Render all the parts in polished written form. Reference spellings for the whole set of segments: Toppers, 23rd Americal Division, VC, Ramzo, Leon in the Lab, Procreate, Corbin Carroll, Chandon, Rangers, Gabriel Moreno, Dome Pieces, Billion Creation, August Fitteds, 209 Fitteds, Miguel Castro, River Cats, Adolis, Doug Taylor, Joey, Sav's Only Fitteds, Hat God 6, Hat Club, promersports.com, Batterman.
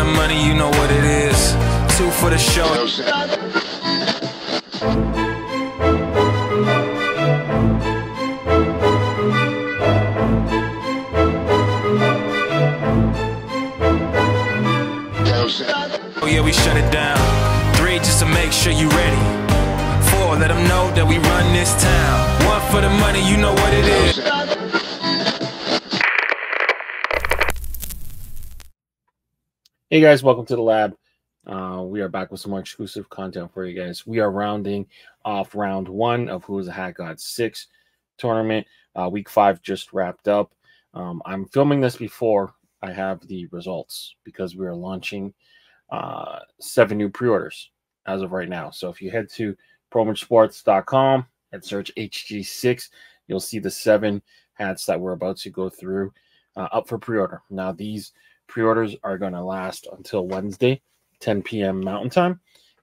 the money, you know what it is. Two for the show. Oh yeah, we shut it down. Three, just to make sure you ready. Four, let them know that we run this town. One for the money, you know what it is. Hey guys, welcome to the lab. We are back with some more exclusive content for you guys. We are rounding off round one of Who is the Hat God 6 tournament. Week 5 just wrapped up. I'm filming this before I have the results because we are launching 7 new pre-orders as of right now. So if you head to promersports.com and search HG6, you'll see the 7 hats that we're about to go through up for pre-order. Now these pre-orders are going to last until Wednesday, 10 p.m. Mountain Time,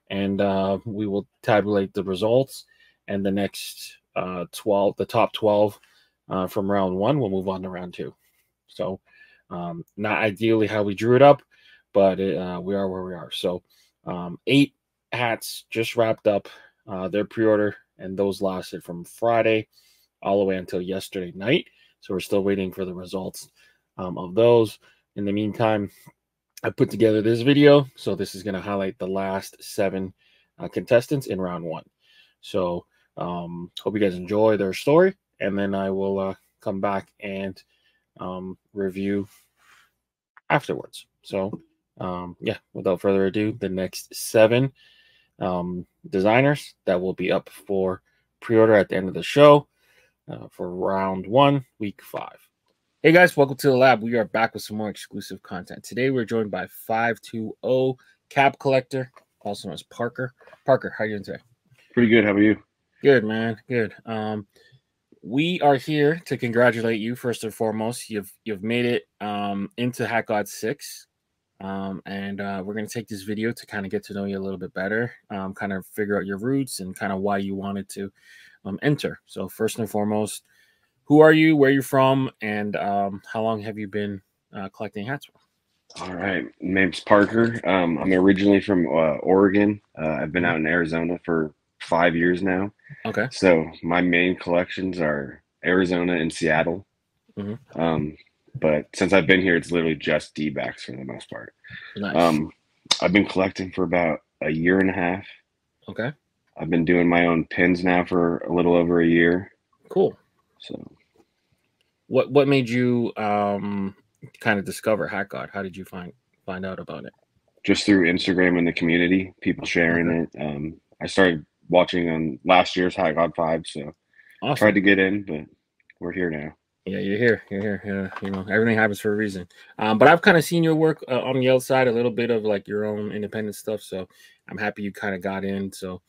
and we will tabulate the results. And the next 12, the top 12 from round one, will move on to round 2. So, not ideally how we drew it up, but we are where we are. So, 8 hats just wrapped up their pre-order, and those lasted from Friday all the way until yesterday night. So we're still waiting for the results of those. In the meantime, I put together this video. So this is going to highlight the last 7 contestants in round 1. So hope you guys enjoy their story. And then I will come back and review afterwards. So yeah, without further ado, the next 7 designers that will be up for pre-order at the end of the show for round 1, week 5. Hey guys, welcome to the lab. We are back with some more exclusive content. Today we're joined by 520 Cap Collector, also known as Parker. Parker, how are you doing today? Pretty good. How are you? Good, man. Good. We are here to congratulate you first and foremost. You've made it into Hat God 6, and we're going to take this video to kind of get to know you a little bit better, kind of figure out your roots and kind of why you wanted to enter. So first and foremost, who are you, where are you from, and how long have you been collecting hats for? All right. My name's Parker. I'm originally from Oregon. I've been out in Arizona for 5 years now. Okay. So my main collections are Arizona and Seattle. Mm-hmm. But since I've been here, it's literally just D-backs for the most part. Nice. I've been collecting for about a year and a half. Okay. I've been doing my own pins now for a little over a year. Cool. So what made you kind of discover Hat God? How did you find out about it? Just through Instagram and the community, people sharing it. I started watching on last year's Hat God 5, so awesome. Tried to get in, but we're here now. Yeah, you're here. You're here. Yeah, you know, everything happens for a reason. But I've kind of seen your work on the outside, a little bit of like your own independent stuff. So I'm happy you kind of got in, so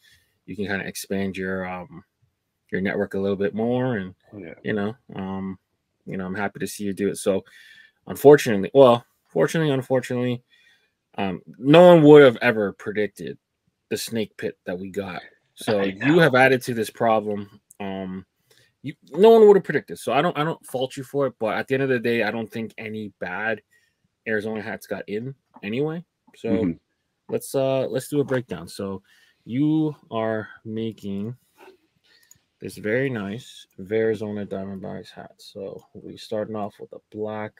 you can kind of expand your network a little bit more, and yeah. You know, I'm happy to see you do it. So unfortunately, well, fortunately, unfortunately, no one would have ever predicted the snake pit that we got. So you have added to this problem. No one would have predicted. So I don't fault you for it, but at the end of the day, I don't think any bad Arizona hats got in anyway. So let's do a breakdown. So you are making this very nice Arizona Diamondbacks hat. So we're starting off with a black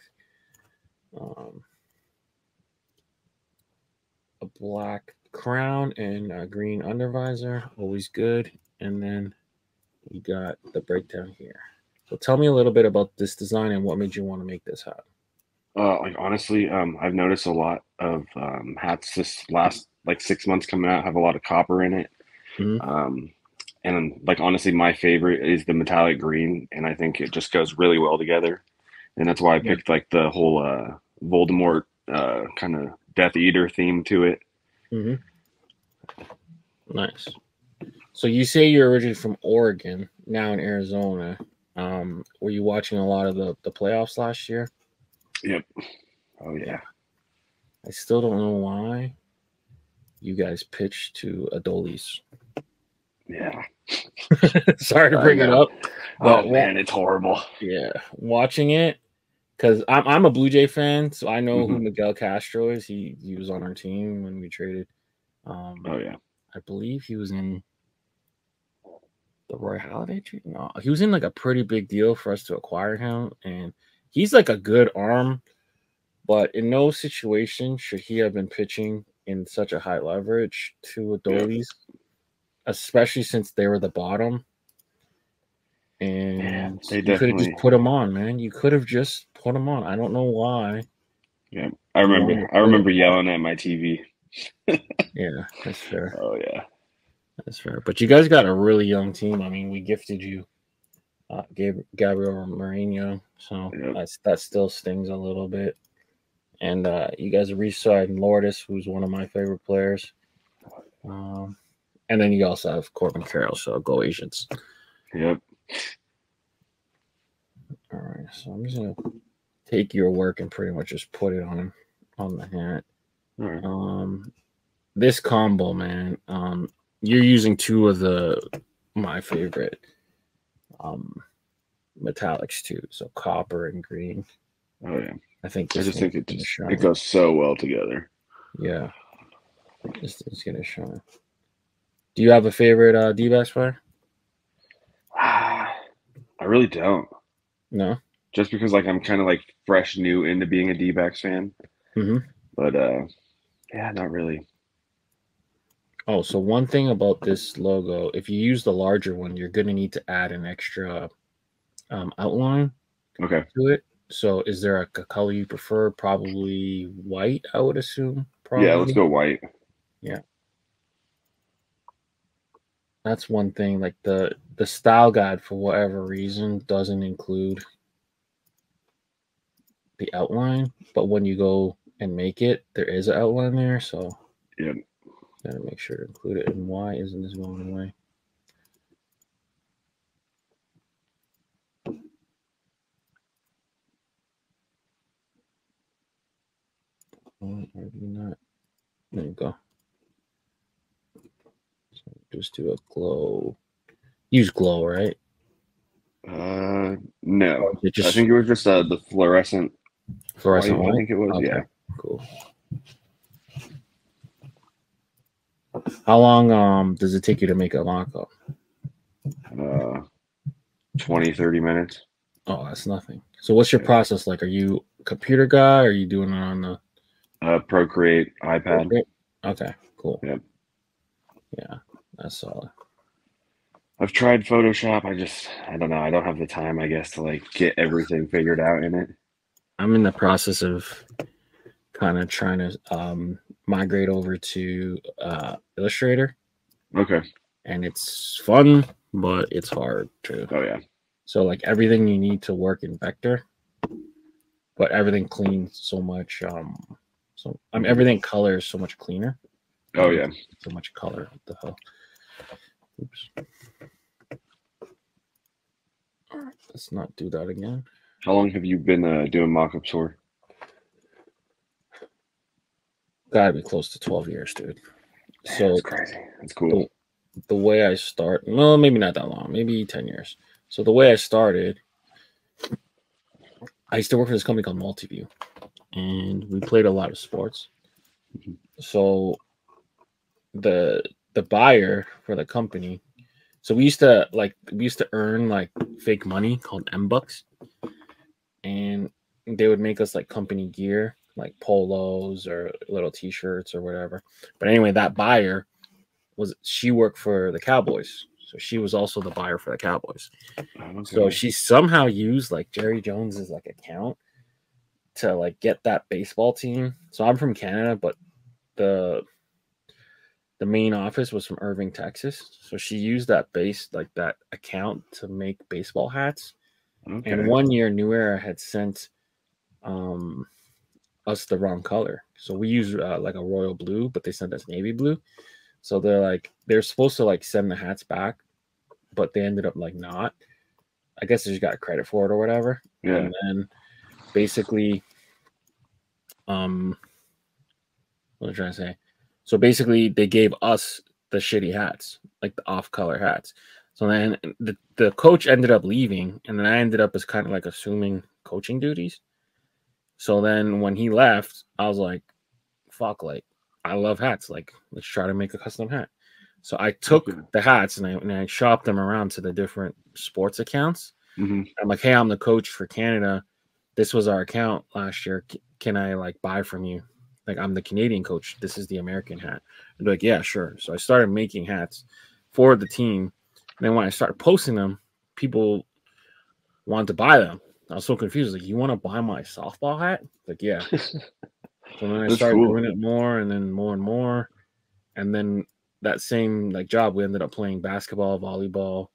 crown and a green undervisor. Always good. And then we got the breakdown here. So tell me a little bit about this design and what made you want to make this hat. Like honestly, I've noticed a lot of hats this last like 6 months coming out have a lot of copper in it. Mm-hmm. And like honestly, my favorite is the metallic green, and I think it just goes really well together. And that's why I picked like the whole Voldemort kind of Death Eater theme to it. Mm-hmm. Nice. So you say you're originally from Oregon, now in Arizona. Were you watching a lot of the playoffs last year? Yep. Oh yeah. I still don't know why you guys pitched to Adolis. Yeah. Sorry to bring it up. Oh man, it's horrible. Yeah. Watching it, because I'm a Blue Jay fan, so I know who Miguel Castro is. He was on our team when we traded. I believe he was in the Roy Halladay trade. No, he was in like a pretty big deal for us to acquire him, and he's like a good arm. But in no situation should he have been pitching in such a high leverage to Adolis, especially since they were the bottom. And man, you could have just put him on, man. You could have just put him on. I don't know why. Yeah, I remember. I remember yelling at my TV. Yeah, that's fair. Oh yeah, that's fair. But you guys got a really young team. I mean, we gifted you Gabriel Moreno, so that still stings a little bit. And you guys re-signed Lourdes, who's one of my favorite players. And then you also have Corbin Carroll, so go Asians. Yep. All right, so I'm just going to take your work and pretty much just put it on him, on the hat. All right. This combo, man, you're using two of my favorite metallics too, so copper and green. Oh, yeah. I just think it goes so well together. Yeah. It's going to shine. Do you have a favorite D-backs player? I really don't. No? Just because, like, I'm kind of, like, fresh new into being a D-backs fan. Mm-hmm. But, yeah, not really. Oh, so one thing about this logo, if you use the larger one, you're going to need to add an extra outline to it. So is there a color you prefer? Probably white, I would assume. Probably. Yeah, let's go white. Yeah. That's one thing. Like the style guide, for whatever reason, doesn't include the outline. But when you go and make it, there is an outline there. So yeah, got to make sure to include it. And why isn't this going away? Not. There you go. So just do a glow. Use glow, right? No. I think it was just the fluorescent. Fluorescent white? I think it was. Okay. Yeah. Cool. How long does it take you to make a mock-up? 20-30 minutes. Oh, that's nothing. So what's your process like? Are you a computer guy? Or are you doing it on the Procreate iPad? Okay, cool. Yep. Yeah, that's solid. I've tried Photoshop. I don't know. I don't have the time, I guess, to like get everything figured out in it. I'm in the process of kind of trying to migrate over to Illustrator. Okay. And it's fun, but it's hard too. Oh yeah. So like everything you need to work in vector, but everything cleans so much. So I mean, everything color is so much cleaner. Oh yeah, so much color. What the hell? Oops. All right, let's not do that again. How long have you been doing mock-ups for? Gotta be close to 12 years, dude. So that's crazy. That's cool. The way I start, well, maybe not that long, maybe 10 years. So the way I started, I used to work for this company called Multiview. And we played a lot of sports. So the buyer for the company, so we used to earn like fake money called M-Bucks, and they would make us like company gear, like polos or little t-shirts or whatever. But anyway, that buyer she worked for the Cowboys. So she was also the buyer for the Cowboys. Okay. So she somehow used like Jerry Jones's like account to like get that baseball team. So I'm from Canada, but the main office was from Irving, Texas. So she used that account to make baseball hats. Okay. And one year New Era had sent us the wrong color. So we used like a royal blue, but they sent us navy blue. So they're supposed to like send the hats back, but they ended up like not. I guess they just got credit for it or whatever. Yeah. And then basically what was I trying to say? So basically they gave us the shitty hats, like the off-color hats. So then the coach ended up leaving, and then I ended up as kind of like assuming coaching duties. So then when he left, I was like, fuck, like, I love hats. Like, let's try to make a custom hat. So I took the hats and I shopped them around to the different sports accounts. Mm-hmm. I'm like, hey, I'm the coach for Canada. This was our account last year. Can I, like, buy from you? Like, I'm the Canadian coach. This is the American hat. And they're like, yeah, sure. So I started making hats for the team. And then when I started posting them, people wanted to buy them. I was so confused. Like, you want to buy my softball hat? Like, yeah. So then I started doing it more and then more and more. And then that same, like, job, we ended up playing basketball, volleyball.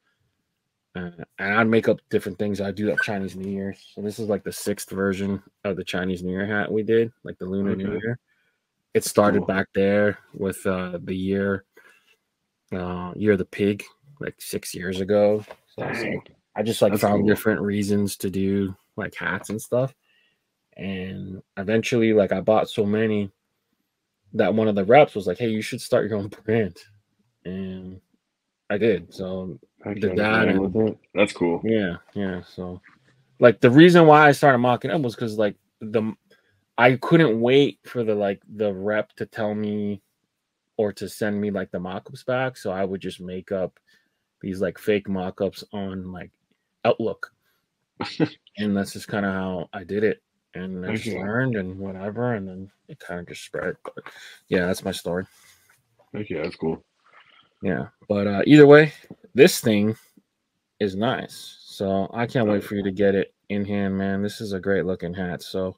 And I'd make up different things. I'd do that Chinese New Year. So this is like the 6th version of the Chinese New Year hat we did, like the Lunar New Year. It started back there with the year of the pig, like 6 years ago. So I was like, I just like found different reasons to do like hats and stuff. And eventually, like, I bought so many that one of the reps was like, hey, you should start your own brand. And I did. So that's cool. Yeah, yeah. So, like, the reason why I started mocking up was because, like, I couldn't wait for the rep to tell me or to send me like the mock-ups back. So I would just make up these like fake mock-ups on like Outlook. And that's just kind of how I did it. And I just learned and whatever, and then it kind of just spread. But yeah, that's my story. Thank you. That's cool. Yeah, but either way, this thing is nice. So I can't wait for you to get it in hand, man. This is a great looking hat. So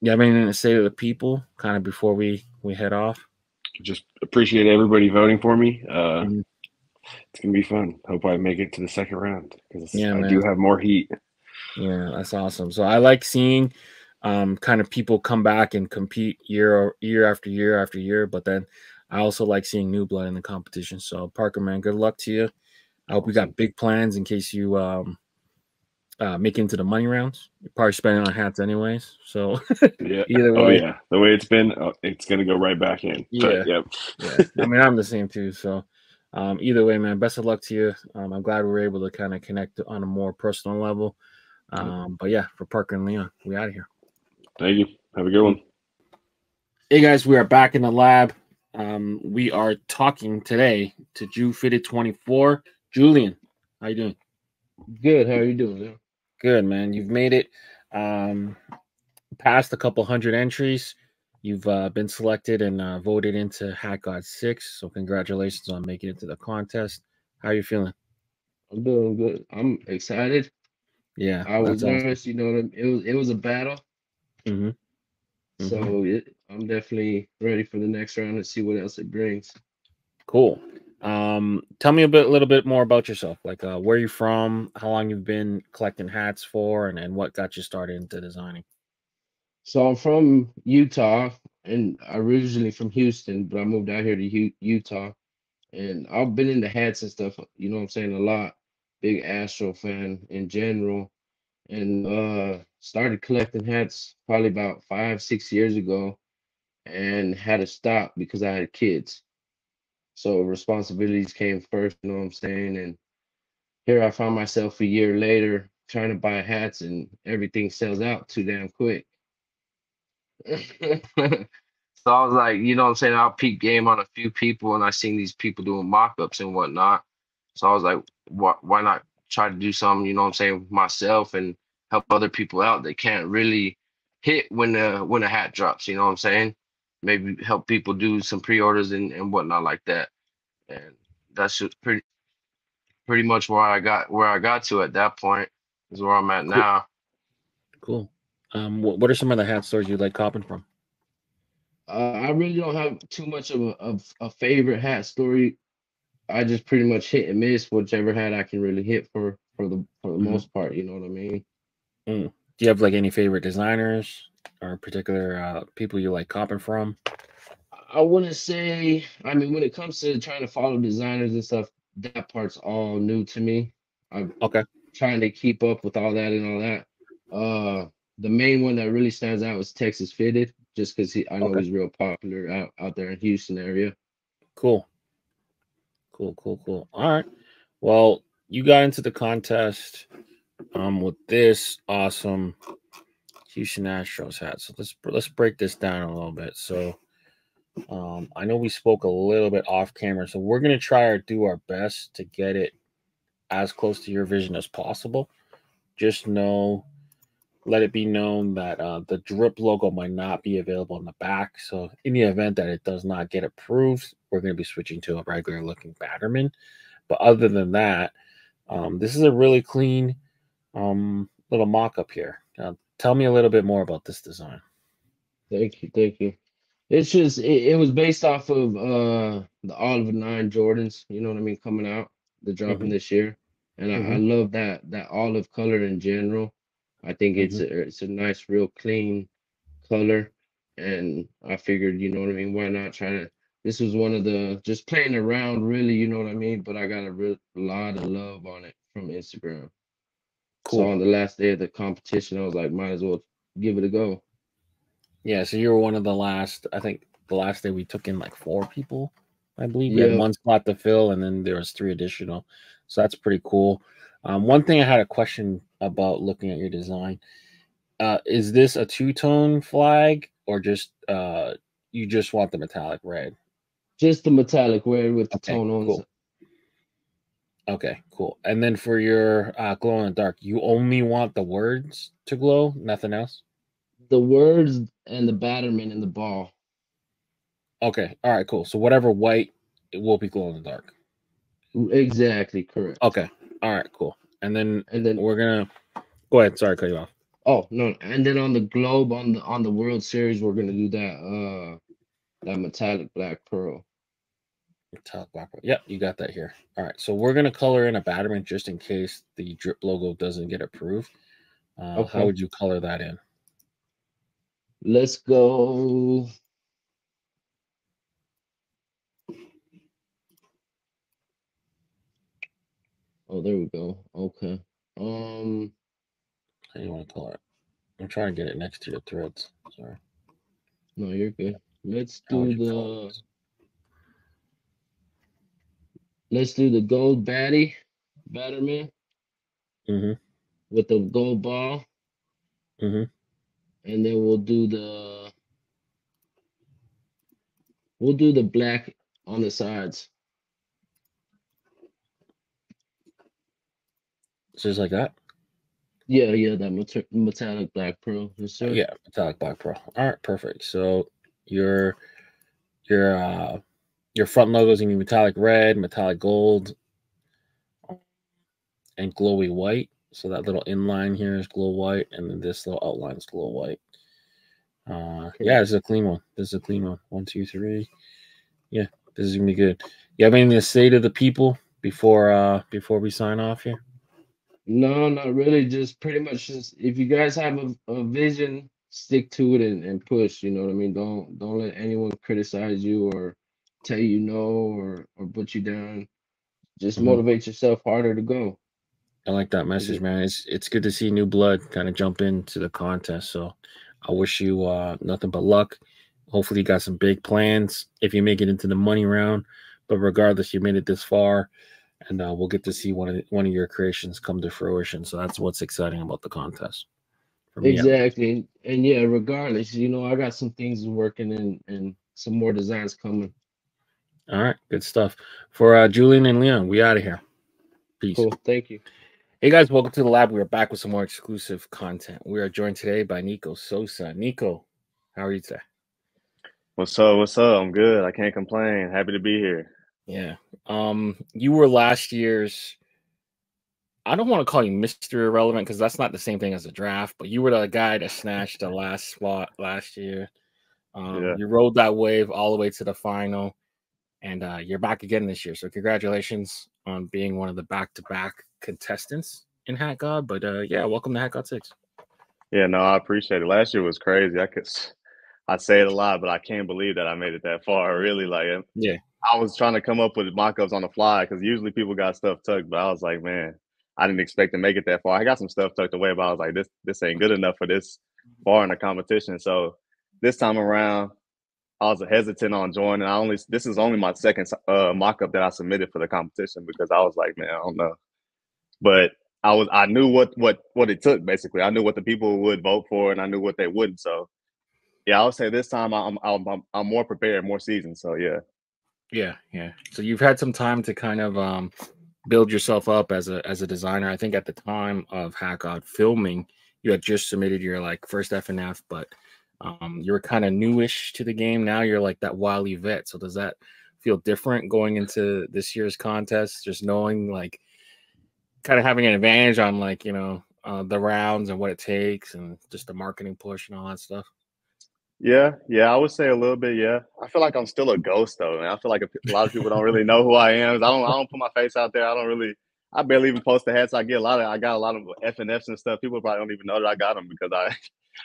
yeah, I mean, to say to the people kind of before we head off. Just appreciate everybody voting for me. It's going to be fun. Hope I make it to the 2nd round because I do have more heat. Yeah, that's awesome. So I like seeing kind of people come back and compete year after year after year, but then I also like seeing new blood in the competition. So, Parker, man, good luck to you. I hope you got big plans in case you make into the money rounds. You're probably spending on hats anyways. So, yeah. Either way. Oh, yeah. The way it's been, it's going to go right back in. Yeah. But, yep. Yeah. I mean, I'm the same too. So, either way, man, best of luck to you. I'm glad we were able to kind of connect on a more personal level. But, yeah, for Parker and Leon, we out of here. Thank you. Have a good one. Hey, guys, we are back in the lab. We are talking today to Jew Fitted 24. Julian, how you doing? Good. How are you doing, man? Good, man. You've made it past a couple hundred entries. You've been selected and voted into Hat God 6. So congratulations on making it to the contest. How are you feeling? I'm doing good. I'm excited. Yeah, I was nervous. Awesome. You know, it was a battle. Mm-hmm. So I'm definitely ready for the next round and see what else it brings. Cool. Tell me a little bit more about yourself. Like, where you're from, how long you've been collecting hats for, and what got you started into designing. So I'm from Utah, and I'm originally from Houston, but I moved out here to Utah. And I've been into hats and stuff, you know what I'm saying, a lot. Big Astro fan in general. And started collecting hats probably about 5-6 years ago. And had to stop because I had kids, so responsibilities came first, you know what I'm saying? And here I found myself a year later trying to buy hats, and everything sells out too damn quick. So I was like, you know what I'm saying, I'll peep game on a few people, and I seen these people doing mock-ups and whatnot. So I was like, why not try to do something, you know what I'm saying, myself, and help other people out that can't really hit when a hat drops, you know what I'm saying? Maybe help people do some pre-orders and whatnot like that. And that's just pretty much where I got to at that point is where I'm at now. Cool. What are some of the hat stores you like copping from? I really don't have too much of a favorite hat story. I just pretty much hit and miss whichever hat I can really hit for the most part, you know what I mean? Mm. Do you have like any favorite designers or particular people you like copping from? I wouldn't say, I mean, when it comes to trying to follow designers and stuff, that part's all new to me. I'm trying to keep up with all that and all that. The main one that really stands out was Texas Fitted, just because I know he's real popular out there in Houston area. Cool. All right. Well, you got into the contest with this awesome Houston Astros hat. So let's break this down a little bit. So I know we spoke a little bit off camera, so we're going to do our best to get it as close to your vision as possible. Just know, let it be known that the drip logo might not be available in the back. So in the event that it does not get approved, we're going to be switching to a regular looking batterman. But other than that, this is a really clean little mock-up here. Now, tell me a little bit more about this design. Thank you. Thank you. It's just, it was based off of the Oliver 9 Jordans, you know what I mean, coming out, the dropping this year. And I love that olive color in general. I think it's a nice, real clean color. And I figured, you know what I mean, why not try to, this was one of the, just playing around really, you know what I mean? But I got a real lot of love on it from Instagram. Cool. So on the last day of the competition, I was like, might as well give it a go. Yeah, so you were one of the last, I think the last day we took in like 4 people, I believe. We had one spot to fill, and then there was 3 additional. So that's pretty cool. One thing I had a question about looking at your design. Is this a two-tone flag, or just you just want the metallic red? Just the metallic red with the tone on it. Okay, cool. And then for your glow in the dark, you only want the words to glow, nothing else? The words and the batterman and the ball. Okay. All right, cool. So whatever white, it will be glow in the dark. Exactly, correct. Okay. All right, cool. And then we're gonna go ahead. Sorry, cut you off. Oh no. And then on the globe, on the World Series, we're gonna do that that metallic black pearl. Metallic black pearl. Yep, you got that here. All right. So we're gonna color in a batterman just in case the drip logo doesn't get approved. Okay. How would you color that in? Let's go. Oh, there we go. Okay. How do you want to color it? I'm trying to get it next to your threads. Sorry. No, you're good. Let's do the gold batterman. With the gold ball. And then we'll do the black on the sides. Just like that? Yeah, that metallic black pearl. Yes, sir. Yeah, metallic black pearl. All right, perfect. So your front logo is gonna be metallic red, metallic gold, and glowy white. So that little inline here is glow white, and then this little outline is glow white. Yeah, this is a clean one. This is a clean one. 1, 2, 3. Yeah, this is gonna be good. You have anything to say to the people before we sign off here? No, not really. Just pretty much just if you guys have a vision, stick to it and push. You know what I mean? Don't let anyone criticize you or tell you no or put you down. Just motivate yourself harder to go. I like that message, man. It's good to see new blood kind of jump into the contest. So I wish you nothing but luck. Hopefully you got some big plans if you make it into the money round. But regardless, you made it this far, and we'll get to see one of your creations come to fruition. So that's what's exciting about the contest. For me, exactly. And yeah, regardless, you know, I got some things working and some more designs coming. All right, good stuff. For Julian and Leon, we out of here. Peace. Cool, thank you. Hey guys, welcome to the lab. We are back with some more exclusive content. We are joined today by Nico Sosa. Nico, how are you today? What's up? What's up? I'm good. I can't complain. Happy to be here. Yeah. You were last year's, I don't want to call you Mr. Irrelevant because that's not the same thing as a draft, but you were the guy that snatched the last spot last year. You rode that wave all the way to the final, and you're back again this year. So congratulations on being one of the back-to-back contestants in Hat God. But yeah, welcome to Hat God 6. Yeah, no, I appreciate it. Last year was crazy. I say it a lot, but I can't believe that I made it that far. Really, like, yeah, I was trying to come up with mock-ups on the fly because usually people got stuff tucked, but I was like, man, I didn't expect to make it that far. I got some stuff tucked away, but I was like, this ain't good enough for this far in the competition. So this time around, I was hesitant on joining. This is only my second mock-up that I submitted for the competition because I was like, man, I don't know. But I knew what it took, basically. I knew what the people would vote for, and I knew what they wouldn't. So, yeah, I would say this time I'm more prepared, more seasoned. So, yeah. Yeah, yeah. So you've had some time to kind of build yourself up as a designer. I think at the time of Hat God filming, you had just submitted your, like, first FNF, but you were kind of newish to the game. Now you're, like, that wily vet. So does that feel different going into this year's contest, just knowing, like, kind of having an advantage on, like, you know, the rounds and what it takes and just the marketing push and all that stuff? Yeah, yeah, I would say a little bit, yeah. I feel like I'm still a ghost, though, man. I feel like a lot of people don't really know who I am. I don't put my face out there. I barely even post the hats. I got a lot of FNFs and stuff. People probably don't even know that I got them because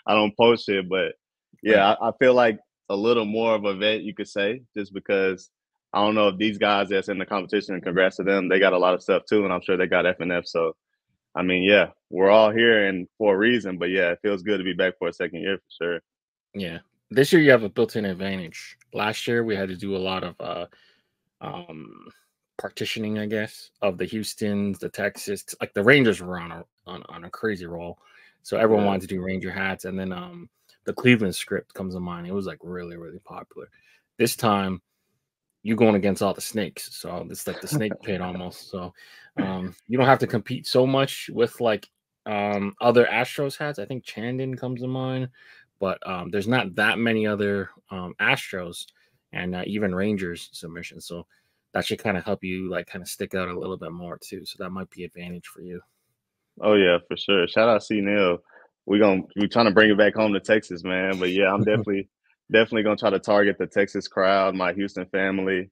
I don't post it. But, yeah, I feel like a little more of a vet, you could say, just because I don't know if these guys that's in the competition, and congrats to them, they got a lot of stuff, too, and I'm sure they got FNF. So, I mean, yeah, we're all here and for a reason. But, yeah, it feels good to be back for a second year for sure. Yeah. This year you have a built-in advantage. Last year we had to do a lot of partitioning, I guess, of the Houstons, the Texas, like the Rangers were on a crazy roll. So everyone wanted to do Ranger hats. And then the Cleveland script comes to mind. It was like really, really popular. This time you're going against all the snakes. So it's like the snake pit almost. So you don't have to compete so much with like other Astros hats. I think Chandon comes to mind. But there's not that many other Astros and even Rangers submissions. So that should kind of help you like kind of stick out a little bit more too. So that might be advantage for you. Oh, yeah, for sure. Shout out C-Nil. We're trying to bring it back home to Texas, man. But, yeah, I'm definitely going to try to target the Texas crowd, my Houston family.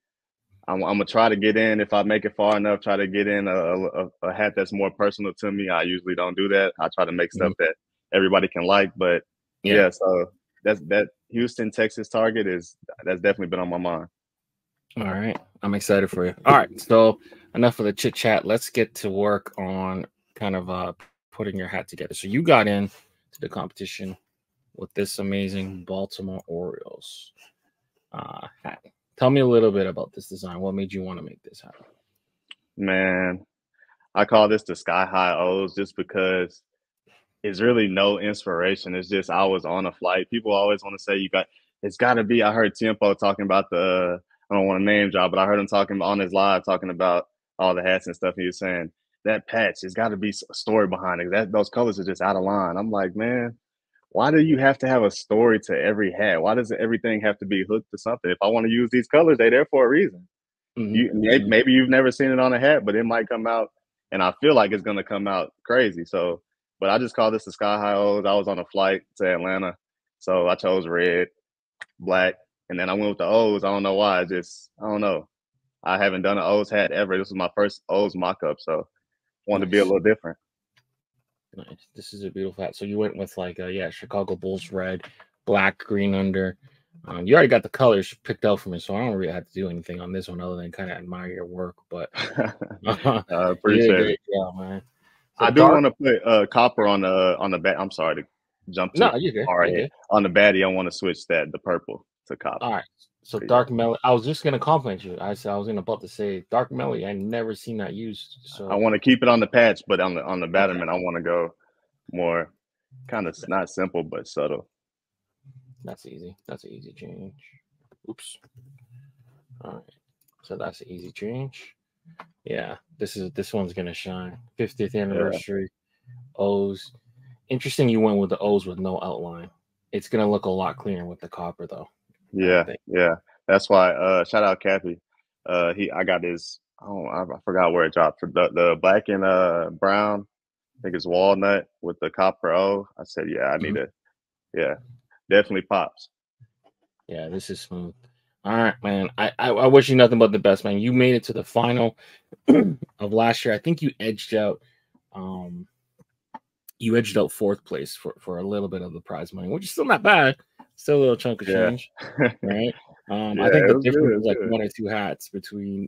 I'm going to try to get in. If I make it far enough, try to get in a hat that's more personal to me. I usually don't do that. I try to make stuff that everybody can like, but yeah, so that Houston, Texas target that's definitely been on my mind. All right. I'm excited for you. All right. So enough of the chit chat. Let's get to work on kind of putting your hat together. So you got into the competition with this amazing Baltimore Orioles hat. Tell me a little bit about this design. What made you want to make this happen? Man, I call this the Sky High O's just because it's really no inspiration. It's just I was on a flight. People always want to say it's got to be. I heard Tempo talking about I don't want to name drop, but I heard him talking on his live talking about all the hats and stuff. He was saying that patch, it's got to be a story behind it. Those colors are just out of line. I'm like, man, why do you have to have a story to every hat? Why does everything have to be hooked to something? If I want to use these colors, they're there for a reason. Maybe you've never seen it on a hat, but it might come out, and I feel like it's gonna come out crazy. So. But I just call this the Sky High O's. I was on a flight to Atlanta, so I chose red, black, and then I went with the O's. I don't know why. I don't know. I haven't done an O's hat ever. This was my first O's mock-up, so wanted to be a little different. Nice. This is a beautiful hat. So you went with, like, Chicago Bulls red, black, green under. You already got the colors picked out for me, so I don't really have to do anything on this one other than kind of admire your work. But I appreciate it. Yeah, man. So I do want to put copper on the bat. I'm sorry to jump to. No, you're good. All right, on the baddie, I want to switch the purple to copper. All right. So dark melody. I was just gonna compliment you. I was about to say dark melody. I never seen that used. So I want to keep it on the patch, but on the batterman, I want to go more kind of not simple but subtle. That's easy. That's an easy change. Oops. All right. So that's an easy change. Yeah, this one's gonna shine. 50th anniversary O's. Interesting, you went with the O's with no outline. It's gonna look a lot cleaner with the copper, though. Yeah, yeah. That's why. Shout out Cappy. I got his. Oh, I forgot where it dropped. The black and brown. I think it's walnut with the copper O. I said, yeah, I need it. Yeah, definitely pops. Yeah, this is smooth. All right, man. I wish you nothing but the best, man. You made it to the final of last year. I think you edged out fourth place for a little bit of the prize money, which is still not bad. Still a little chunk of change. Right. I think the difference was like one or two hats between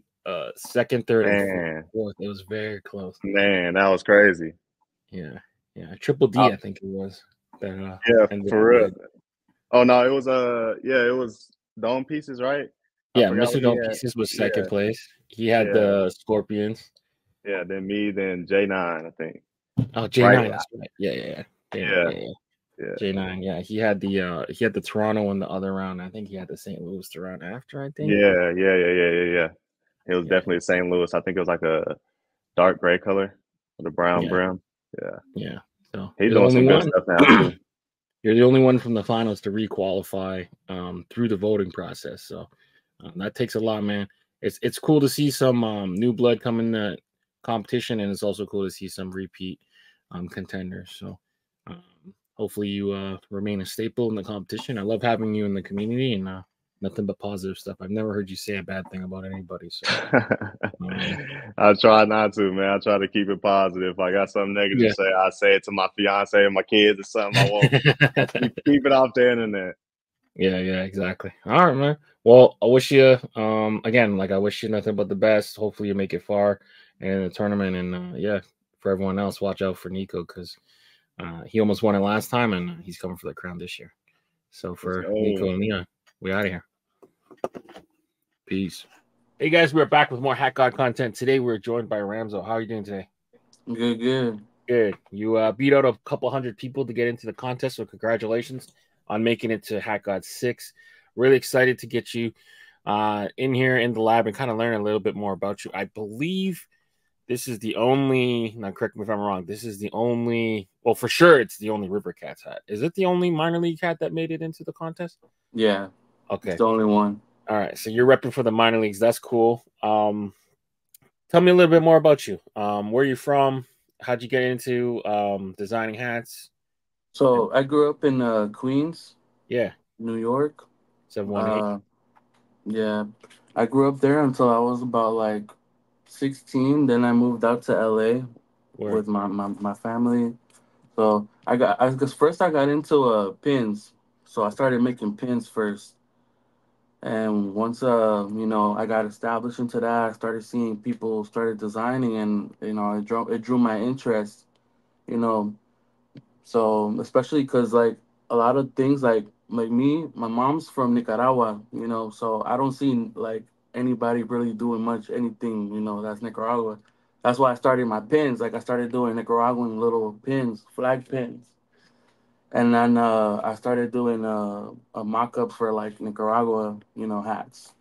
second, third, and fourth. It was very close. Man, that was crazy. Yeah. Yeah. Triple D, I think it was. That, yeah, for real. Oh no, it was it was Dome Pieces, right? Yeah, Mr. Dome Pieces was second place. He had the Scorpions. Yeah, then me, then J-9, I think. Oh, J-9. Right? That's right. Yeah. J-9. Yeah, he had the Toronto in the other round. I think he had the St. Louis the round after. I think. Yeah. It was definitely St. Louis. I think it was like a dark gray color with a brown brim. Yeah. So he's doing some good stuff now. Too. You're the only one from the finals to re-qualify through the voting process. So that takes a lot, man. It's cool to see some new blood come in the competition, and it's also cool to see some repeat contenders. So hopefully you remain a staple in the competition. I love having you in the community, and nothing but positive stuff. I've never heard you say a bad thing about anybody. So I try not to, man. I try to keep it positive. If I got something negative to say, I say it to my fiance and my kids or something. I won't keep it off the internet. Yeah, exactly. All right, man. Well, I wish you again, I wish you nothing but the best. Hopefully you make it far in the tournament, and for everyone else, watch out for Nico, because he almost won it last time, and he's coming for the crown this year. So for Nico and Leon, we out of here. Peace. Hey guys, we're back with more Hat God content. Today we're joined by Ramzo. How are you doing today? Good. You beat out a couple hundred people to get into the contest, so congratulations on making it to Hat God 6. Really excited to get you in here in the lab and kind of learn a little bit more about you. I believe this is the only, now correct me if I'm wrong, this is the only, well, for sure it's the only River Cats hat. Is it the only minor league hat that made it into the contest? Yeah. Okay. It's the only one. All right. So you're repping for the minor leagues. That's cool. Tell me a little bit more about you. Where are you from? How'd you get into designing hats? So I grew up in Queens, New York. 718. Yeah. I grew up there until I was about 16. Then I moved out to LA with my family. So I got into pins. So I started making pins first. And once, I got established into that, I started seeing people started designing, and, it drew my interest, So, especially because, a lot of things, like me, my mom's from Nicaragua, so I don't see, anybody really doing much, anything, that's Nicaragua. That's why I started my pins. I started doing Nicaraguan little pins, flag pins. And then I started doing a mock-up for, Nicaragua, hats.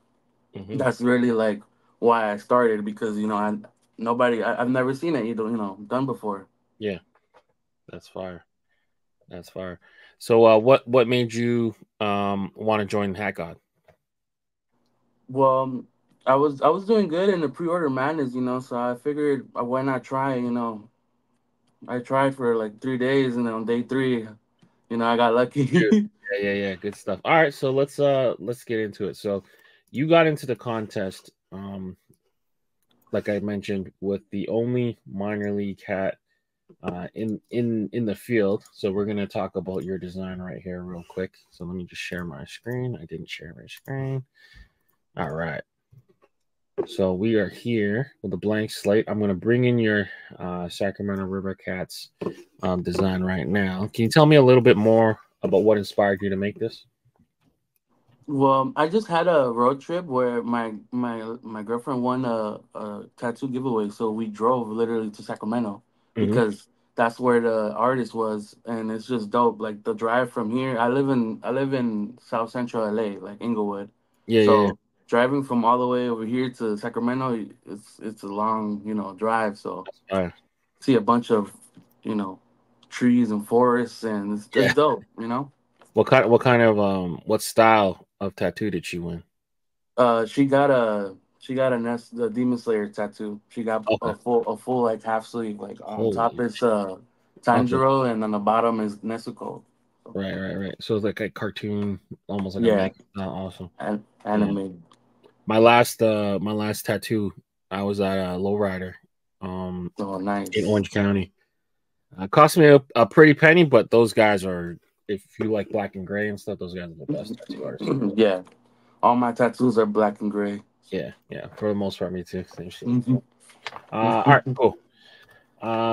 Mm-hmm. That's really, why I started, because, I've never seen it, done before. Yeah. That's fire. That's fire. So what made you want to join Hat God? Well, I was doing good in the pre-order madness, so I figured why not try, I tried for 3 days, and then on day 3, I got lucky. Yeah, good stuff. All right, so let's get into it. So you got into the contest like I mentioned, with the only minor league hat in the field. So we're going to talk about your design right here real quick. So let me just share my screen. I didn't share my screen. All right. So we are here with a blank slate. I'm going to bring in your Sacramento River Cats design right now. Can you tell me a little bit more about what inspired you to make this? Well, I just had a road trip where my girlfriend won a tattoo giveaway. So we drove literally to Sacramento. Because that's where the artist was, and it's just dope. The drive from here, I live in South Central LA, Inglewood. So driving from all the way over here to Sacramento, it's a long, drive. So see a bunch of, trees and forests, and it's just dope, What style of tattoo did she win? She got the Demon Slayer tattoo. She got a full half sleeve. On top is Tanjiro, and on the bottom is Nezuko. Right. So it's a cartoon, almost awesome. Anime. My last tattoo, I was at Lowrider. Nice. In Orange County. It cost me a pretty penny, but those guys are, if you like black and gray and stuff, those guys are the best tattoo artists. Yeah. All my tattoos are black and gray. Yeah, for the most part, me too. All right, cool.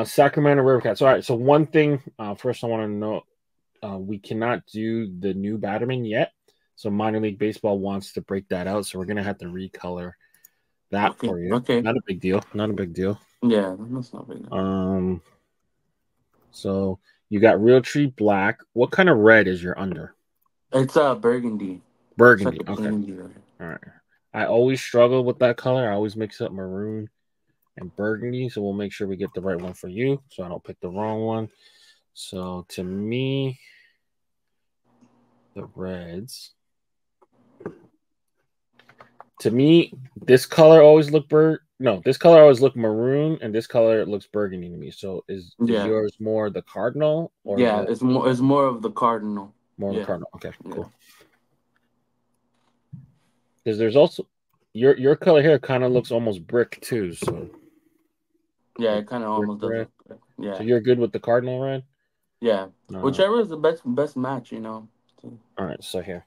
Sacramento River Cats. All right, so one thing first I want to know, we cannot do the new Batterman yet. So minor league baseball wants to break that out, so we're going to have to recolor that for you. Okay. Not a big deal. Yeah, that's not big deal. So you got Realtree black. What kind of red is your under? It's burgundy. Burgundy. It's like okay. Burgundy red. All right. I always struggle with that color. I always mix up maroon and burgundy. So we'll make sure we get the right one for you, so I don't pick the wrong one. So to me, the reds. To me, this color always looked this color always looked maroon, and this color looks burgundy to me. So is yours more the cardinal? Or yeah, it's more of the cardinal. More of the cardinal. Okay, cool. Because there's also your color here kind of looks almost brick too. So yeah, it kind of almost does. Yeah. So you're good with the cardinal red? Yeah. Whichever is the best match, you know. All right, so here.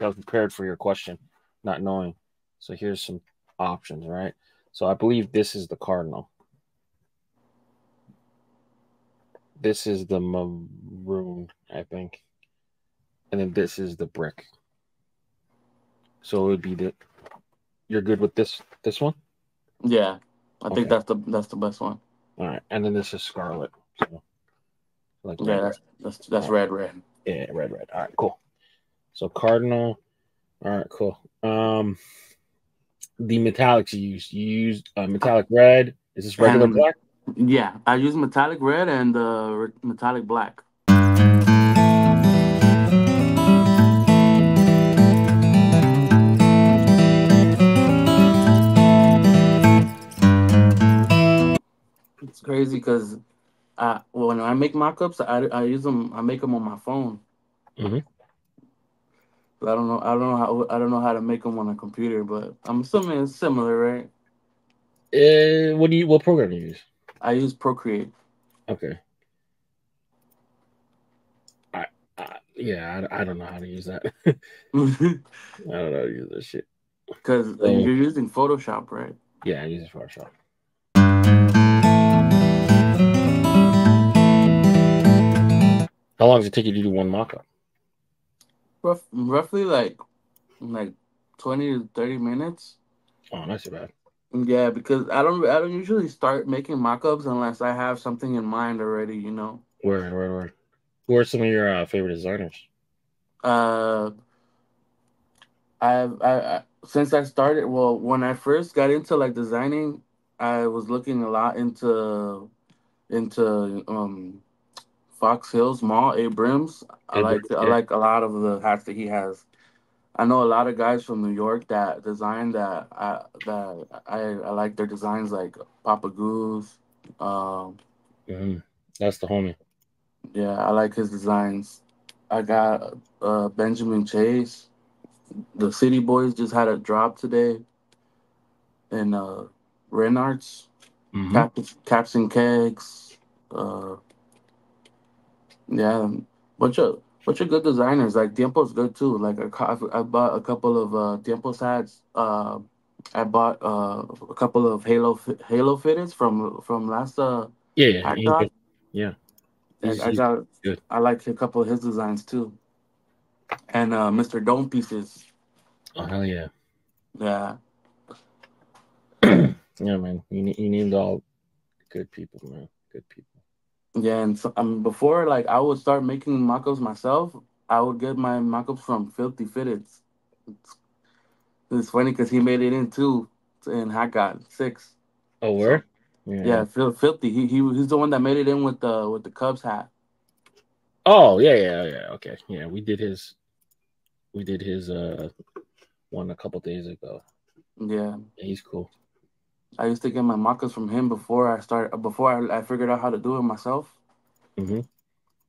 I was prepared for your question, not knowing. So here's some options, right? So I believe this is the cardinal. This is the maroon, I think. And then this is the brick. So it would be you're good with this one? Yeah. I think that's the best one. All right. And then this is scarlet. So like that's red. Yeah, red. All right, cool. So cardinal. All right, cool. The metallics you used metallic red. Is this regular black? Yeah, I use metallic red and metallic black. It's crazy because when I make mockups, I use them. I make them on my phone. Mm-hmm. But I don't know how to make them on a computer, but I'm assuming it's similar, right? What program do you use? I use Procreate. Okay. I don't know how to use that. I don't know how to use that shit. Because you're using Photoshop, right? Yeah, I use Photoshop. How long does it take you to do one mock-up? Roughly like 20 to 30 minutes. Oh, not too bad. Yeah, because I don't usually start making mock-ups unless I have something in mind already, you know. Word. Who are some of your favorite designers? Since I started, when I first got into like designing, I was looking a lot into Fox Hills Mall, Abrams. I like a lot of the hats that he has. I know a lot of guys from New York that design that I like their designs, like Papa Goose. That's the homie. Yeah, I like his designs. I got Benjamin Chase. The City Boys just had a drop today. And Renards, Caps and Kegs. Yeah, bunch of good designers. Like Tiempo's good too. Like I bought a couple of Tiempo's hats. I bought a couple of Halo Fitteds from last. Yeah. He's good. I like a couple of his designs too. And Mr. Dome Pieces. Oh hell yeah! Yeah. Yeah, man. You named all good people, man. Good people. Yeah, and so, before like I would start making mock-ups myself, I would get my mock-ups from Filthy Fitteds. It's funny because he made it in too, in Hat God 6. Oh, where? Yeah, Filthy. He's the one that made it in with the Cubs hat. Oh yeah. Okay, yeah, we did his one a couple days ago. Yeah, he's cool. I used to get my mock-ups from him before I figured out how to do it myself. Mm-hmm.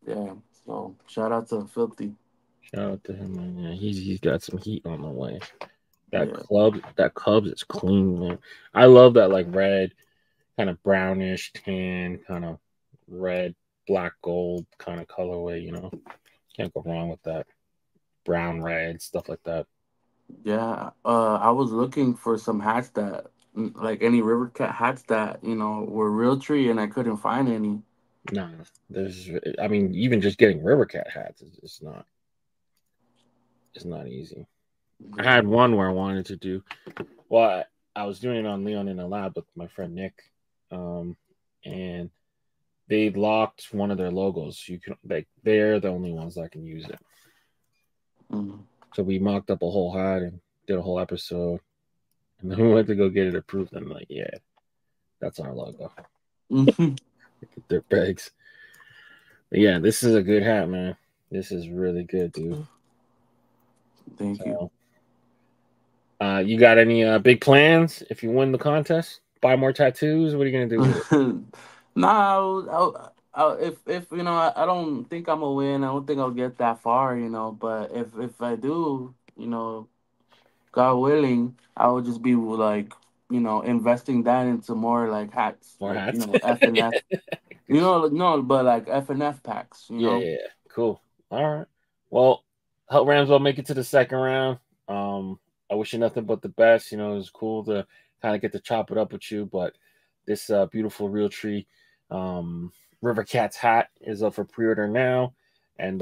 Yeah. So shout out to Filthy. Shout out to him, man. Yeah, he's got some heat on the way. That Cubs is clean, man. I love that like red, kind of brownish tan, kind of red, black, gold kind of colorway, you know. Can't go wrong with that. Brown, red, stuff like that. Yeah. I was looking for some hats that like any River Cat hats that you know were Realtree, and I couldn't find any. No, there's. I mean, even just getting River Cat hats is not. It's not easy. I had one where I wanted to do. Well, I was doing it on Leon in the lab with my friend Nick, and They locked one of their logos. You can, like, they're the only ones that can use it. Mm. So we mocked up a whole hat and did a whole episode, and then we went to go get it approved. And I'm like, yeah, that's our logo. Mm-hmm. Their bags. But yeah, this is a good hat, man. This is really good, dude. Thank you. You got any big plans if you win the contest? Buy more tattoos? What are you gonna do with it? Nah, if you know, I don't think I'm gonna win. I don't think I'll get that far, you know. But if I do, you know, God willing, I will just be like, you know, investing that into more like hats, more like, hats, you know, F&F. You know, no, but like F&F packs, you know. Yeah, cool. All right. Well, help Ramzo make it to the second round. I wish you nothing but the best. You know, it was cool to kind of get to chop it up with you, but this beautiful real tree River Cats hat is up for pre-order now, and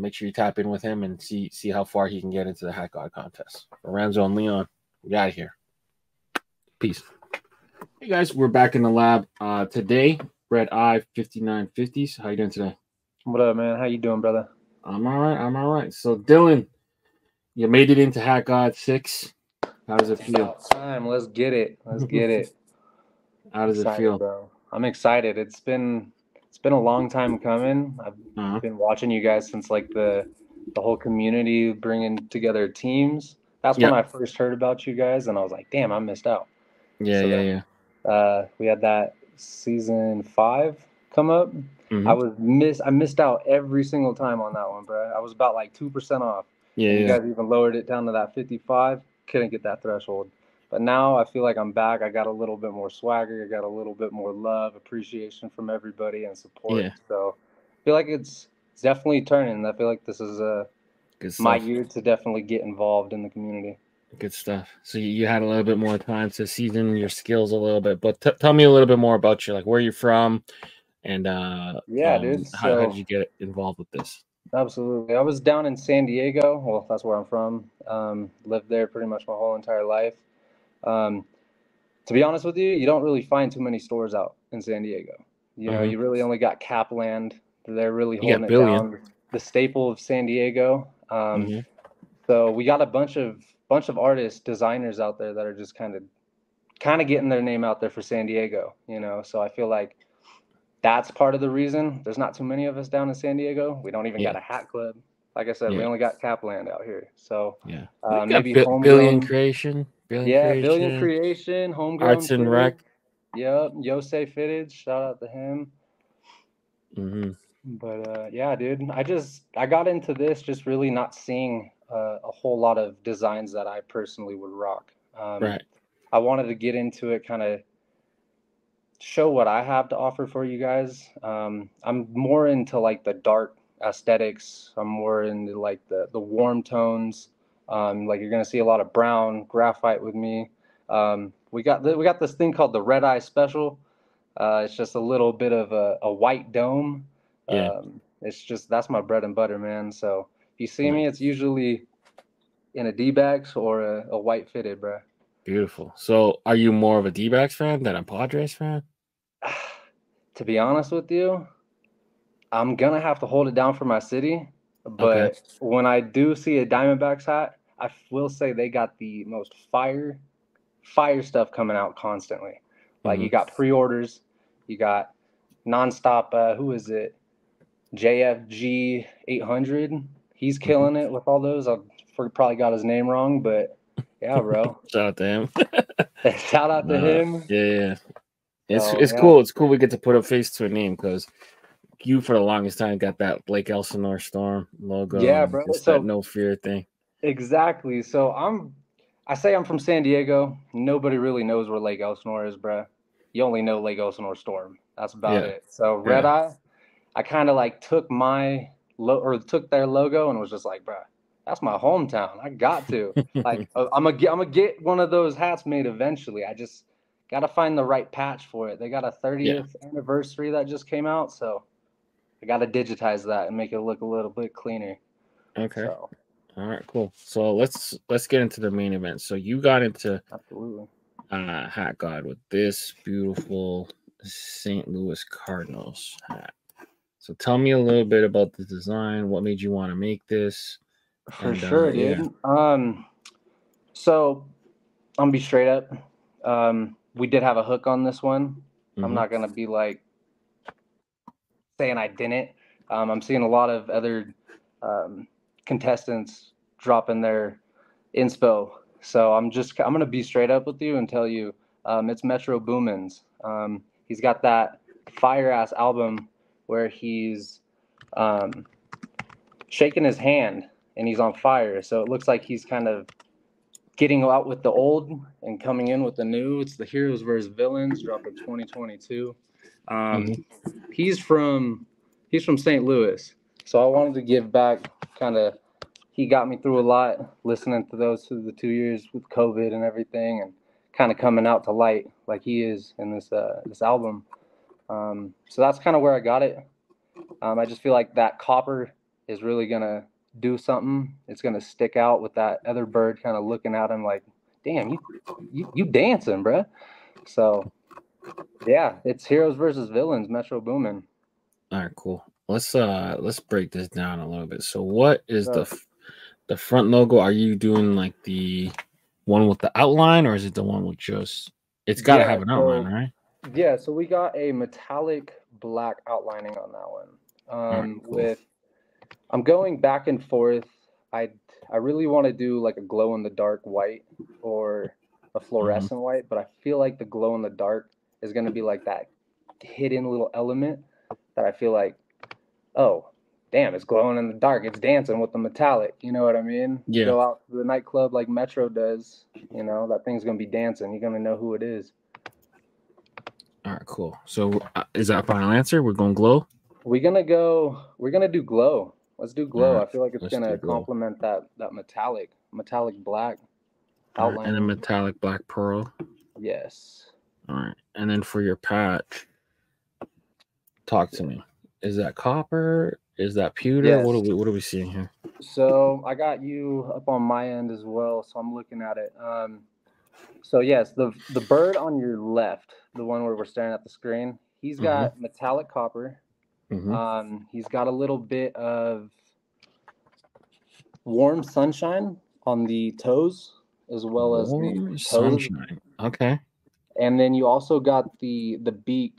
make sure you tap in with him and see how far he can get into the Hat God contest. For Ramzo and Leon, we out of here. Peace. Hey guys, we're back in the lab today. Red Eye 5950s. How you doing today? What up, man? How you doing, brother? I'm all right. So Dylan, you made it into Hat God 6. How does it feel? Time. Let's get it. How does it feel? Bro. I'm excited. It's been a long time coming. I've been watching you guys since like the whole community bringing together teams. That's when I first heard about you guys, and I was like, damn, I missed out. Yeah. We had that season 5 come up. Mm-hmm. I missed out every single time on that one, bro. I was about like 2% off. Yeah. You guys even lowered it down to that 55. Couldn't get that threshold. But now I feel like I'm back. I got a little bit more swagger. I got a little bit more love, appreciation from everybody, and support. Yeah. So I feel like it's definitely turning. I feel like this is my year to definitely get involved in the community. Good stuff. So you had a little bit more time to season your skills a little bit. But tell me a little bit more about you, like where you're from, and dude. How did you get involved with this? Absolutely. I was down in San Diego. Well, that's where I'm from. Lived there pretty much my whole entire life. To be honest with you, you don't really find too many stores out in San Diego. You know, you really only got Capland. They're really holding it down. The staple of San Diego. So we got a bunch of artists, designers out there that are just kind of getting their name out there for San Diego, you know. So I feel like that's part of the reason there's not too many of us down in San Diego. We don't even got a hat club. Like I said, we only got Capland out here. So maybe Billion Creation, homegrown Arts and Rec. Yep, J Fitted. Shout out to him. But yeah, dude, I got into this just really not seeing a whole lot of designs that I personally would rock. Right. I wanted to get into it, kind of show what I have to offer for you guys. I'm more into like the dark aesthetics. I'm more into like the warm tones. Like you're gonna see a lot of brown graphite with me. We got this thing called the Red Eye Special. It's just a little bit of a white dome. Yeah. It's just, that's my bread and butter, man. So if you see me, it's usually in a D-backs or a white fitted, bro. Beautiful. So are you more of a D-backs fan than a Padres fan? To be honest with you, I'm gonna have to hold it down for my city. But when I do see a Diamondbacks hat, I will say they got the most fire stuff coming out constantly. Like you got pre-orders, you got nonstop. Who is it? JFG 800. He's killing it with all those. I probably got his name wrong, but yeah, bro. Shout out to him. Shout out to him. Yeah. It's cool. It's cool we get to put a face to a name, because you for the longest time got that Lake Elsinore Storm logo. Yeah, bro. It's that no fear thing. Exactly. So I say I'm from San Diego. Nobody really knows where Lake Elsinore is, bro. You only know Lake Elsinore Storm. That's about it. So Red Eye, I kind of like took took their logo and was just like, bro, that's my hometown. I got to. Like, I'm gonna get one of those hats made eventually. I just gotta find the right patch for it. They got a 30th anniversary that just came out, so I gotta digitize that and make it look a little bit cleaner. Okay. So. All right. Cool. So let's get into the main event. So you got into Hat God with this beautiful St. Louis Cardinals hat. So tell me a little bit about the design. What made you want to make this? For sure, dude. So I'm gonna be straight up. We did have a hook on this one. Mm-hmm. I'm not gonna be like saying I didn't. I'm seeing a lot of other contestants dropping their inspo. So I'm gonna be straight up with you and tell you it's Metro Boomin's. He's got that fire ass album where he's shaking his hand and he's on fire. So it looks like he's kind of getting out with the old and coming in with the new. It's the Heroes vs. Villains, drop of 2022. He's from St. Louis. So I wanted to give back. Kind of, he got me through a lot listening to those through the 2 years with COVID and everything, and kind of coming out to light like he is in this album. So that's kind of where I got it. I just feel like that copper is really going to do something. It's going to stick out with that other bird kind of looking at him like, damn, you dancing, bruh. So, yeah, it's Heroes versus Villains, Metro Boomin. All right, cool. Let's break this down a little bit. So what is the front logo? Are you doing like the one with the outline or is it the one with just, it's got to have an outline, right? Yeah, so we got a metallic black outlining on that one. Right, cool. I'm going back and forth. I really want to do like a glow in the dark white or a fluorescent white, but I feel like the glow in the dark is going to be like that hidden little element that I feel like, oh, damn, it's glowing in the dark. It's dancing with the metallic. You know what I mean? Yeah. Go out to the nightclub like Metro does. You know, that thing's going to be dancing. You're going to know who it is. All right, cool. So is that our final answer? We're going glow? We're going to do glow. Let's do glow. Right, I feel like it's going to complement that metallic black outline. Right, and a metallic black pearl. Yes. All right. And then for your patch, talk to me. Is that copper? Is that pewter? Yes. What are we seeing here? So I got you up on my end as well. So I'm looking at it. So yes, the bird on your left, the one where we're staring at the screen, he's got metallic copper. Mm-hmm. He's got a little bit of warm sunshine on the toes, as well as the sunshine. Toes. Okay. And then you also got the beak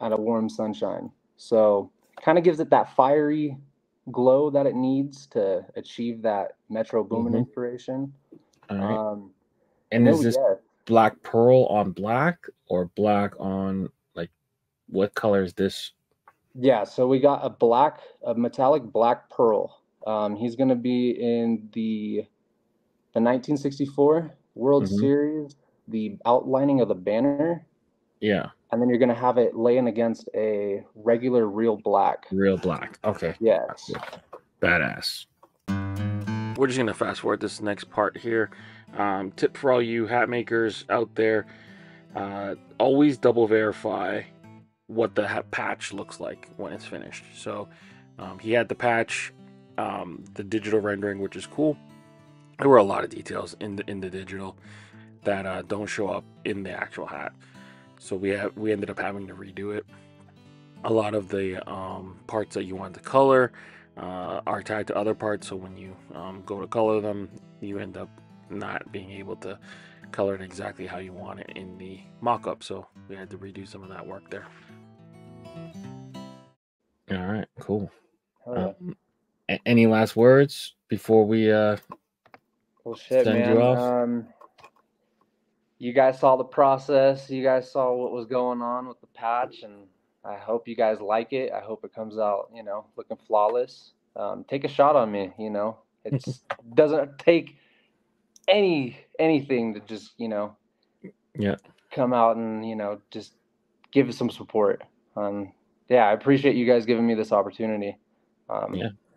out of warm sunshine. So kind of gives it that fiery glow that it needs to achieve that Metro Boomin inspiration. All right. And is this black pearl on black or black on, like, what color is this? Yeah, so we got a metallic black pearl. He's going to be in the 1964 World Series, the outlining of the banner. Yeah. And then you're going to have it laying against a regular real black. Real black. Okay. Yes. Badass. We're just going to fast forward this next part here. Tip for all you hat makers out there, always double verify what the hat patch looks like when it's finished. So he had the patch, the digital rendering, which is cool. There were a lot of details in the digital that don't show up in the actual hat. So we ended up having to redo it. A lot of the parts that you want to color are tied to other parts. So when you go to color them, you end up not being able to color it exactly how you want it in the mock-up. So we had to redo some of that work there. All right, cool. Any last words before we send you off? You guys saw the process. You guys saw what was going on with the patch, and I hope you guys like it. I hope it comes out, you know, looking flawless. Take a shot on me, you know. It doesn't take anything to just, you know, come out and, you know, just give it some support. I appreciate you guys giving me this opportunity.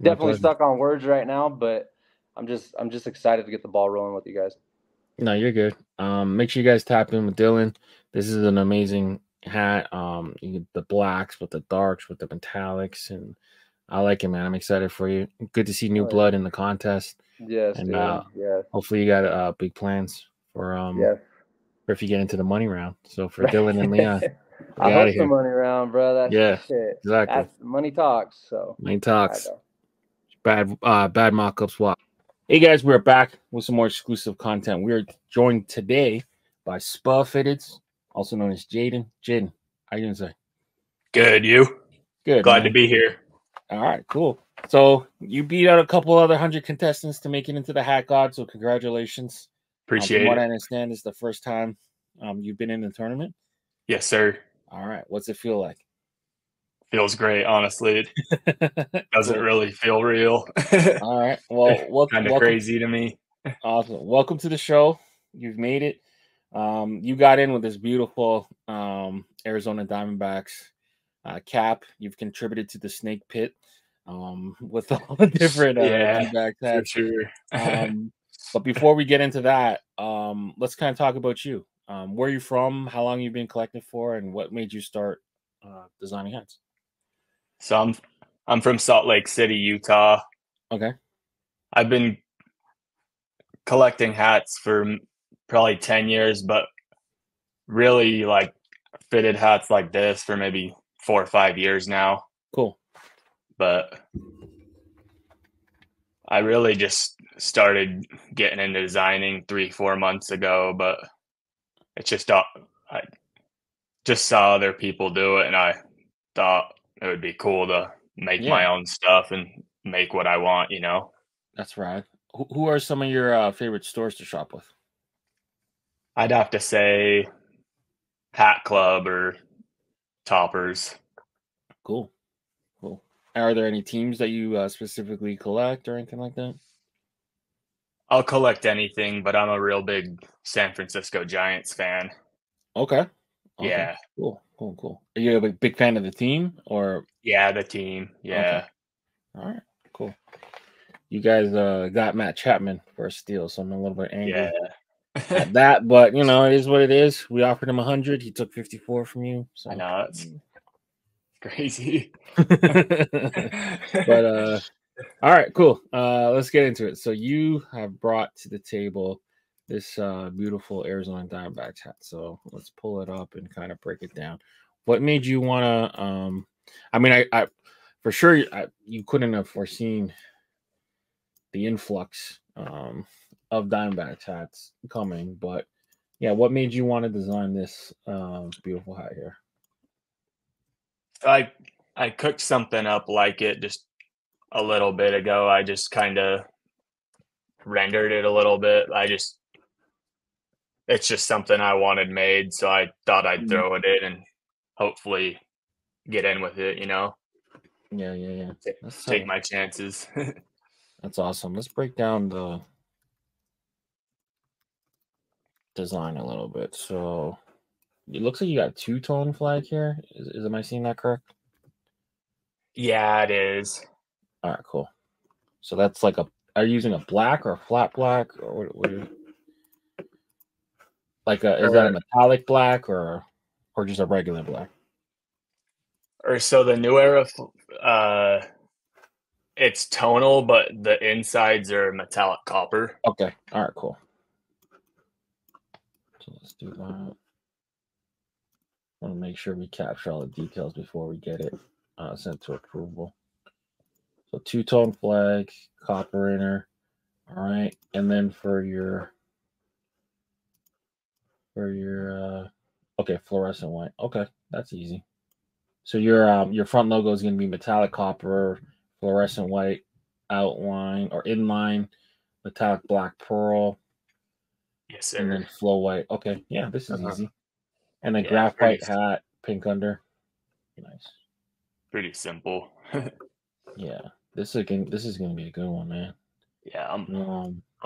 Definitely stuck on words right now, but I'm just excited to get the ball rolling with you guys. No, you're good. Make sure you guys tap in with Dylan. This is an amazing hat. You get the blacks with the darks with the metallics, and I like it, man. I'm excited for you. Good to see new blood in the contest. Yes, and hopefully you got big plans for if you get into the money round. So for Dylan and Leon, I hope some money around, bro. That's shit. Exactly. That's, money talks. So money talks. Bad mock-ups. Wow. Hey guys, we're back with some more exclusive content. We're joined today by Spa Fitteds, also known as Jaden. Jaden, how you gonna say? Good, you? Good. Glad to be here. All right, cool. So you beat out a couple other 100 contestants to make it into the Hat God. So congratulations. Appreciate it. From what I understand, is the first time you've been in the tournament. Yes, sir. All right. What's it feel like? Feels great, honestly. It doesn't really feel real. All right. Well, kind of crazy to me. Awesome. Welcome to the show. You've made it. You got in with this beautiful Arizona Diamondbacks cap. You've contributed to the snake pit with all the different Diamondbacks hats. For sure. But before we get into that, let's kind of talk about you. Where are you from? How long you've been collecting for, and what made you start designing hats? So I'm from Salt Lake City, Utah. Okay. I've been collecting hats for probably 10 years, but really like fitted hats like this for maybe 4 or 5 years now. Cool. But I really just started getting into designing 3-4 months ago, but it's just I just saw other people do it, and I thought it would be cool to make my own stuff and make what I want, you know? That's right. Who are some of your favorite stores to shop with? I'd have to say Hat Club or Toppers. Cool. Cool. Are there any teams that you specifically collect or anything like that? I'll collect anything, but I'm a real big San Francisco Giants fan. Okay. Yeah. Cool. Are you a big fan of the team or? Yeah, the team. Yeah. Okay. All right. Cool. You guys got Matt Chapman for a steal, so I'm a little bit angry at that, but you know, it is what it is. We offered him 100. He took 54 from you. So. I know. It's crazy. But, all right, cool. Let's get into it. So you have brought to the table this beautiful Arizona Diamondbacks hat. So let's pull it up and kind of break it down. What made you want to I mean, I for sure you couldn't have foreseen the influx of Diamondbacks hats coming. But, yeah, what made you want to design this beautiful hat here? I cooked something up like it just a little bit ago. I just kind of rendered it a little bit. It's just something I wanted made, so I thought I'd throw it in and hopefully get in with it, you know? Yeah. Take my chances. That's awesome. Let's break down the design a little bit. So it looks like you got a two-tone flag here. Am I seeing that correct? Yeah, it is. All right, cool. So that's like are you using a black or a flat black, or what are you, like is that a metallic black or just a regular black? Or so the New Era, it's tonal, but the insides are metallic copper. Okay. All right, cool. So let's do that. I want to make sure we capture all the details before we get it sent to approval. So two-tone flag, copper inner. All right. And then for your okay, fluorescent white. Okay, that's easy. So your front logo is gonna be metallic copper, fluorescent white outline or inline, metallic black pearl. Yes, sir. And then flow white. Okay, yeah, this is easy. And then graphite hat, pink under. Nice. Pretty simple. Yeah, this is gonna be a good one, man. Yeah, I'm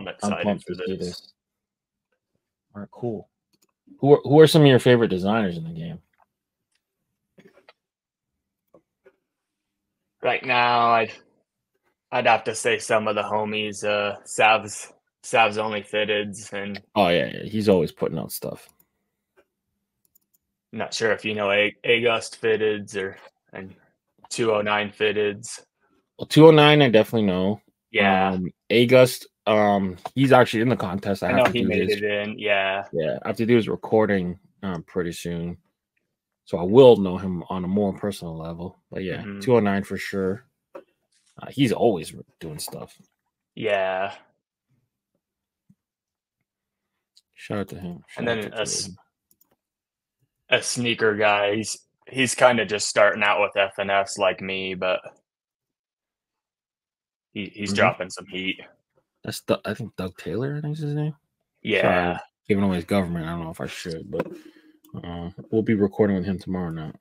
excited for this. All right, cool. Who are some of your favorite designers in the game? Right now, I'd have to say some of the homies, Sav's Only Fitteds, and he's always putting out stuff. Not sure if you know August Fitteds and 209 Fitteds. Well, 209, I definitely know. Yeah. August, he's actually in the contest. I know he made it in. Yeah. Yeah. I have to do his recording pretty soon. So I will know him on a more personal level. But yeah, 209 for sure. He's always doing stuff. Yeah. Shout out to him. Shout and then a sneaker guy. He's kind of just starting out with FNS like me, but he's dropping some heat. That's I think Doug Taylor, I think is his name. Yeah. Sorry, giving away his government. I don't know if I should, but we'll be recording with him tomorrow night.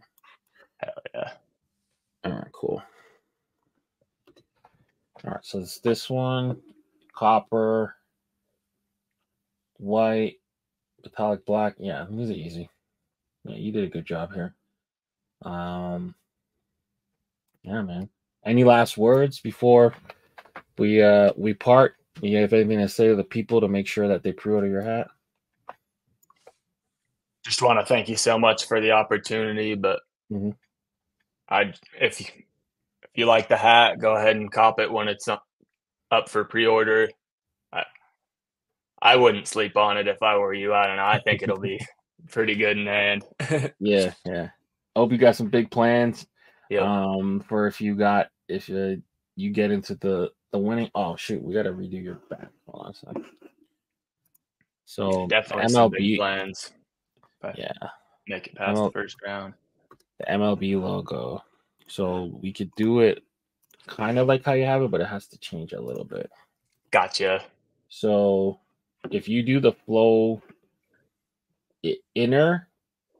Hell yeah. All right, cool. All right, so it's this one. Copper, white, metallic black. Yeah, these are easy. Yeah, you did a good job here. Yeah, man. Any last words before we part? You have anything to say to the people to make sure that they pre-order your hat? Just want to thank you so much for the opportunity, but if you like the hat, go ahead and cop it when it's up for pre-order. I wouldn't sleep on it if I were you. I don't know. I think it'll be pretty good in hand. Yeah. I hope you got some big plans. Yep. For if you get into the winning. Oh shoot, we gotta redo your back. Hold on a second. So definitely MLB some big plans. Yeah. Make it past the first round. The MLB logo. So we could do it kind of like how you have it, but it has to change a little bit. Gotcha. So if you do the flow inner,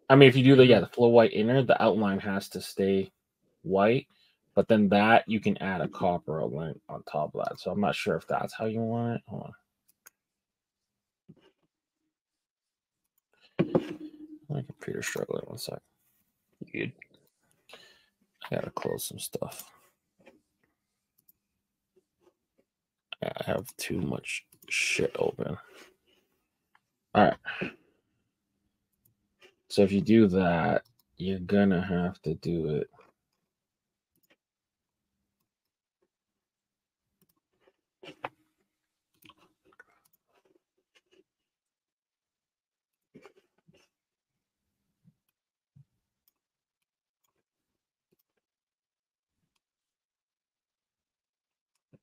the flow white inner, the outline has to stay white, but then that you can add a copper outline on top of that. So I'm not sure if that's how you want it. Hold on. My computer's struggling. One sec. Good. I gotta close some stuff. I have too much shit open. All right. So if you do that, you're gonna have to do it.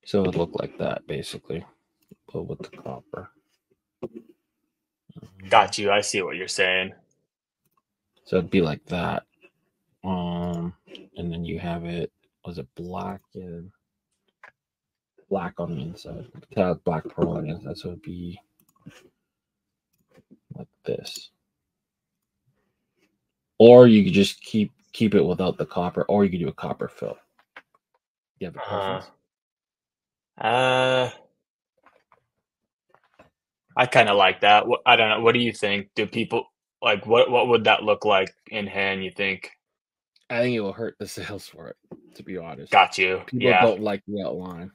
So it would look like that, basically, but with the copper. Got you. I see what you're saying. So it'd be like that. And then you have it, was it black and black on the inside? Black pearl on the inside. So it'd be like this. Or you could just keep it without the copper, or you could do a copper fill. You have a preference? I kind of like that. I don't know. What do you think? Do people like what would that look like in hand? You think? I think it will hurt the sales for it. To be honest, got you. People don't like the outline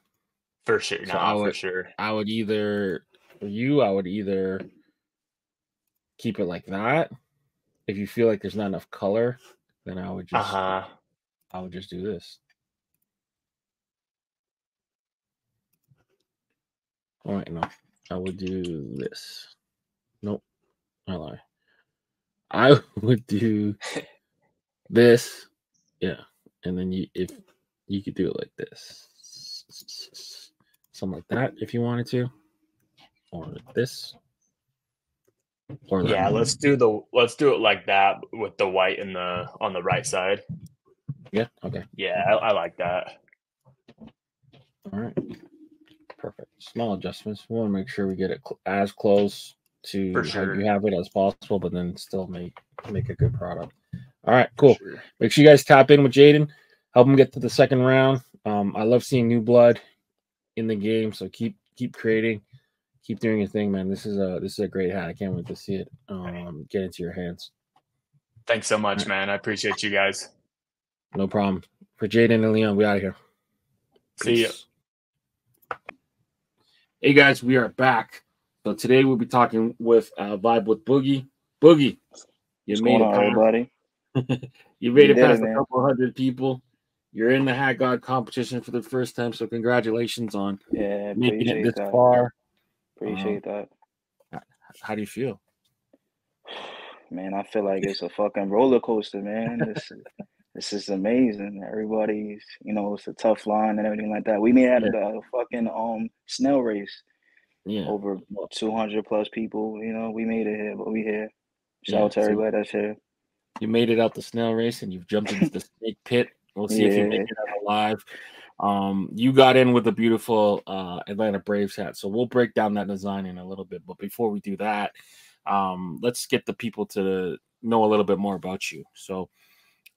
for sure. So I would either keep it like that. If you feel like there's not enough color, then I would just do this. All right, no, I would do this. Nope, I lie. I would do this. Yeah, and then if you could do it like this, something like that, if you wanted to, or this. Or yeah, let's do it like that with the white and the on the right side. Yeah. Okay. Yeah, I like that. All right. Perfect. Small adjustments. We want to make sure we get it as close to how you have it as possible, but then still make a good product. All right, cool. Sure. Make sure you guys tap in with Jaden. Help him get to the second round. I love seeing new blood in the game, so keep creating. Keep doing your thing, man. This is a great hat. I can't wait to see it get into your hands. Thanks so much, man. I appreciate you guys. No problem. For Jaden and Leon, we out of here. Peace. See ya. Hey guys, we are back. So today we'll be talking with Vibe with Boogie. Boogie, you made it, everybody. You made it past a couple hundred people. You're in the Hat God competition for the first time, so congratulations on making it this far. Appreciate that. How do you feel? man. I feel like it's a fucking roller coaster, man. This is amazing. Everybody's, you know, it's a tough line and everything like that. We made out of the fucking snail race. Yeah. Over 200 plus people, you know, we made it here, but we here. Shout out to everybody that's here. You made it out the snail race and you've jumped into the snake pit. We'll see if you make it out alive. You got in with a beautiful Atlanta Braves hat, so we'll break down that design in a little bit. But before we do that, let's get the people to know a little bit more about you. So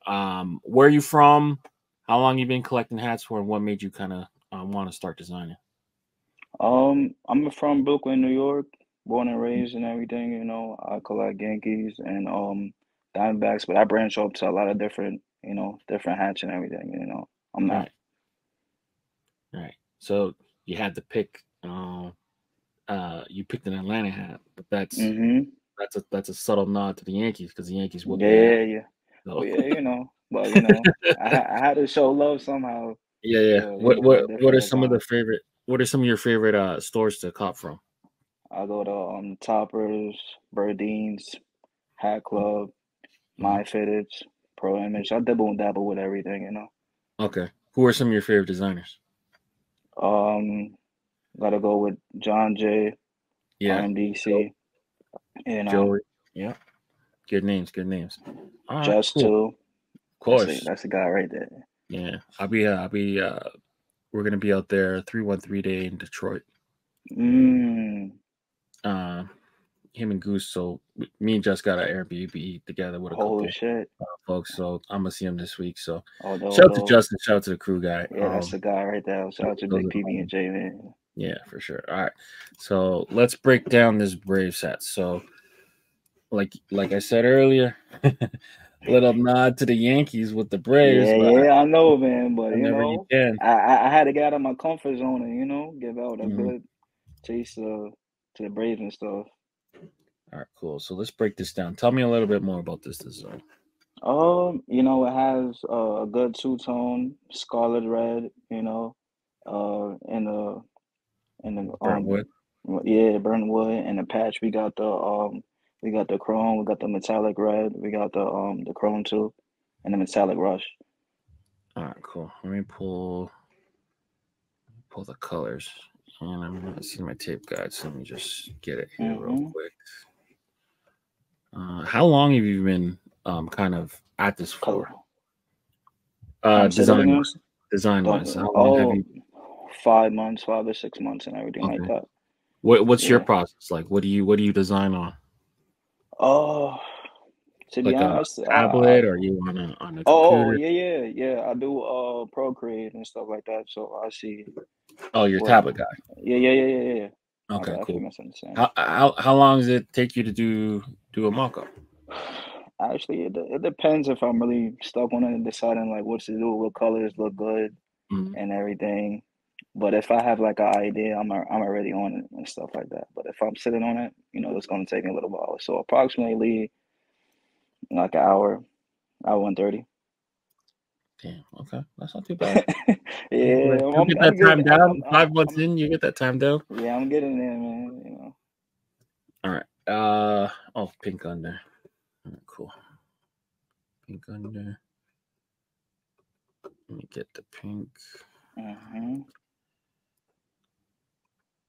where are you from? How long you been collecting hats for? And what made you kind of want to start designing? I'm from Brooklyn, New York, born and raised and everything. You know, I collect Yankees and Diamondbacks, but I branch off to a lot of different, you know, different hats and everything. You know, I'm not. All right. So you had to pick. You picked an Atlanta hat, but that's a subtle nod to the Yankees because the Yankees would. So. Well, yeah, you know, but you know, I had to show love somehow. What are some of the favorite? What are some of your favorite stores to cop from? I go to Toppers, Birdine's, Hat Club, My Fitteds, Pro Image. I dabble and dabble with everything, you know. Okay. Who are some of your favorite designers? Gotta go with John Jay, MDC, and Joey. Good names. All right, Just cool. Of course. That's the guy right there. Yeah. I'll be we're gonna be out there 313 day in Detroit. Him and Goose. So me and Jess got an Airbnb together with a couple folks. So I'm gonna see him this week. So shout out to Justin, shout out to the crew guy. Yeah, that's the guy right there. Shout out to Big PB and J, man. Yeah, for sure. All right. So let's break down this Braves hat. So like I said earlier, little nod to the Yankees with the Braves. I know, man. But you know, I had to get out of my comfort zone and, you know, give out a good taste to the Braves and stuff. All right, cool. So let's break this down. Tell me a little bit more about this design. You know, it has a good two-tone scarlet red. You know, in the burnt wood. Burnt wood and the patch. We got the chrome, we got the metallic red, we got the chrome too, and the metallic rush. All right, cool. Let me pull the colors. And I'm not seeing my tape guide, so let me just get it here real quick. How long have you been kind of at this for? Design-wise. 5 months, 5 or 6 months and everything like that. What's your process like? What do you design on? To be honest, tablet or you on a computer? I do Procreate and stuff like that. So I see. Oh, you're a tablet guy. Yeah. Okay, cool. How long does it take you to do a mock-up? Actually, it depends if I'm really stuck on it and deciding like what to do, what colors look good, and everything. But if I have like an idea, I'm already on it and stuff like that. But if I'm sitting on it, you know, it's going to take me a little while. So approximately like an hour 1:30. Damn. Okay, that's not too bad. You get that time down. 5 months in, you get that time down. Yeah, I'm getting there, man. You know. All right. Pink under. All right, cool. Pink under. Let me get the pink.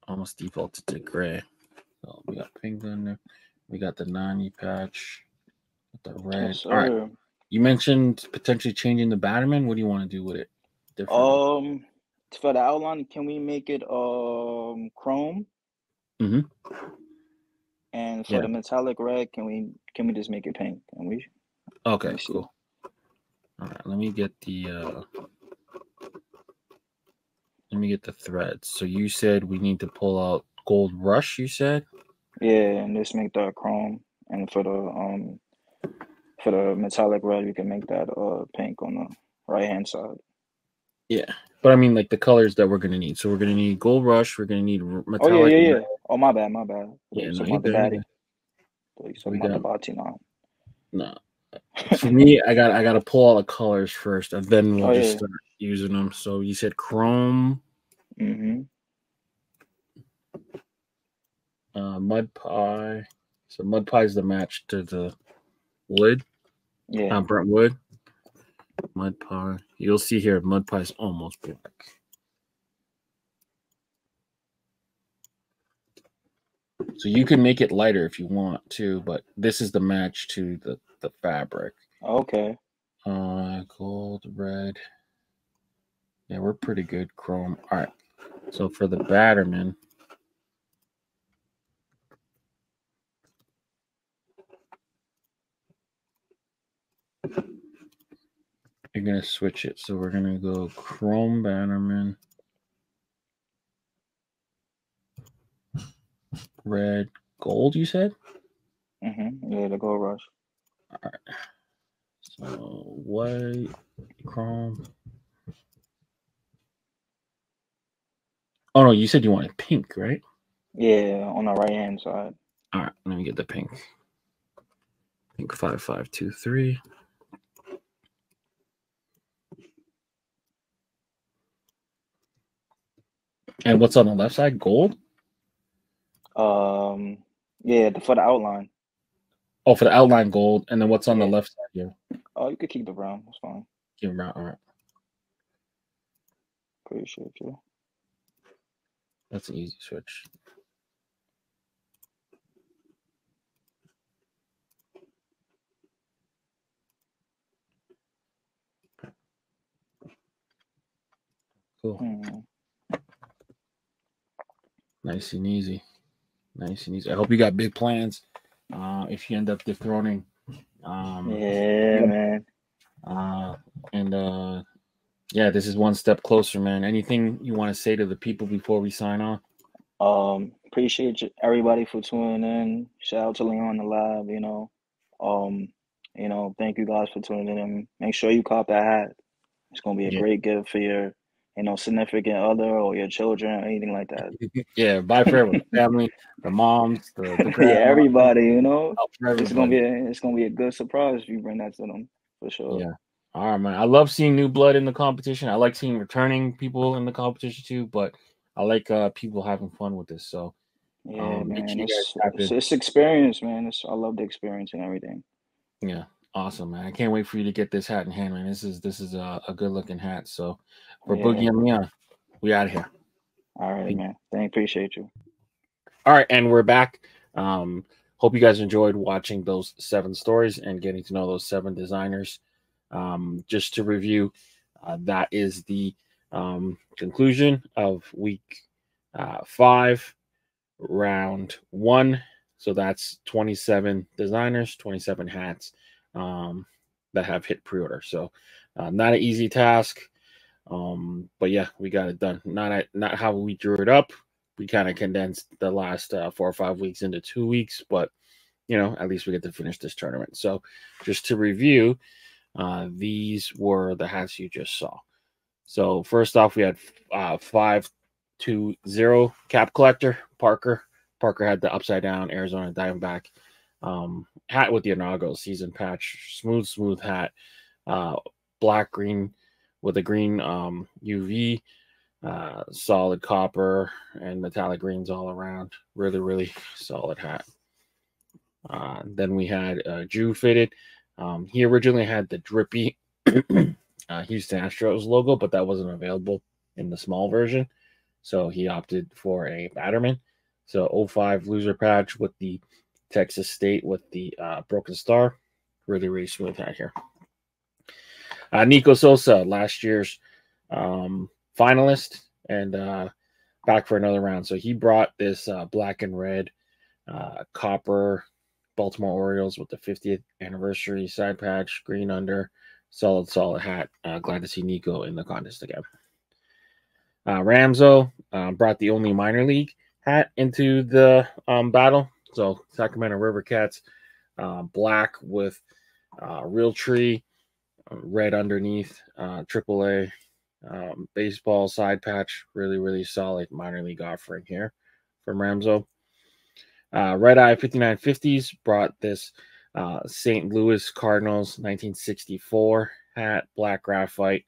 Almost defaulted to gray. So we got pink on there. We got the 90 patch. The red. Yes, all right. You mentioned potentially changing the batterman. What do you want to do with it? For the outline, can we make it chrome? And for the metallic red, can we just make it pink? And we. Okay. Cool. All right. Let me get the. Let me get the threads. So you said we need to pull out Gold Rush, you said? Yeah, and just make that chrome. And for the metallic red, you can make that pink on the right-hand side. Yeah, but I mean, like, the colors that we're going to need. So we're going to need Gold Rush. We're going to need metallic red. Oh, yeah. Oh, my bad. Yeah, so no, No. For me, I got to pull all the colors first, and then we'll just start using them. So you said chrome, mud pie. So mud pie is the match to the wood. Yeah. Burnt wood. Mud pie. You'll see here, mud pie is almost black. So you can make it lighter if you want to, but this is the match to the fabric. Okay. Gold, red. Yeah, we're pretty good chrome. All right. So for the Batterman, you're going to switch it. So we're going to go chrome Batterman, red, gold, you said? Mm-hmm. Yeah, the gold rush. All right. So white, chrome. Oh, no, you said you wanted pink, right? Yeah, on the right-hand side. All right, let me get the pink. Pink 5523. And what's on the left side? Gold? Yeah, for the outline. Oh, for the outline, gold. And then what's on the left side here? Oh, you could keep the brown. That's fine. Keep it brown. All right. Appreciate you. That's an easy switch. Cool. Nice and easy. Nice and easy. I hope you got big plans. If you end up dethroning, yeah, man. Yeah, this is one step closer, man. Anything you want to say to the people before we sign off? Appreciate everybody for tuning in. Shout out to Leon the Live, you know. Thank you guys for tuning in. Make sure you cop that hat. It's gonna be a great gift for your, you know, significant other or your children or anything like that. Yeah, buy for everyone, family, the moms, the grandma, everybody, you know. It's gonna be a good surprise if you bring that to them for sure. Yeah. All right, man. I love seeing new blood in the competition. I like seeing returning people in the competition too, but I like people having fun with this. So, yeah, man. Sure it's experience, man. I love the experience and everything. Yeah, awesome, man. I can't wait for you to get this hat in hand, man. This is a good looking hat. So, for Boogie and Leon, we out of here. All right, man. Thank, appreciate you. All right, and we're back. Hope you guys enjoyed watching those 7 stories and getting to know those 7 designers. Just to review, that is the conclusion of week 5, round 1. So that's 27 designers, 27 hats that have hit pre-order. So not an easy task, but yeah, we got it done. Not how we drew it up. We kind of condensed the last 4 or 5 weeks into 2 weeks, but you know, at least we get to finish this tournament. So just to review, these were the hats you just saw. So first off, we had 520 Cap Collector, Parker. Parker had the upside down Arizona Diamondback hat with the inaugural season patch. Smooth hat, black green with a green UV, solid copper and metallic greens all around. Really solid hat. Then we had Jew Fitted. He originally had the drippy Houston Astros logo, but that wasn't available in the small version, so he opted for a Batterman. So 05 loser patch with the Texas State with the broken star. Really smooth hat here. Nico Sosa, last year's finalist, and back for another round. So he brought this black and red copper Baltimore Orioles with the 50th anniversary side patch, green under, solid hat. Glad to see Nico in the contest again. Ramzo brought the only minor league hat into the battle. So Sacramento River Cats, black with real tree, red underneath, AAA baseball side patch. Really solid minor league offering here from Ramzo. Red Eye 5950s brought this St. Louis Cardinals 1964 hat, black graphite,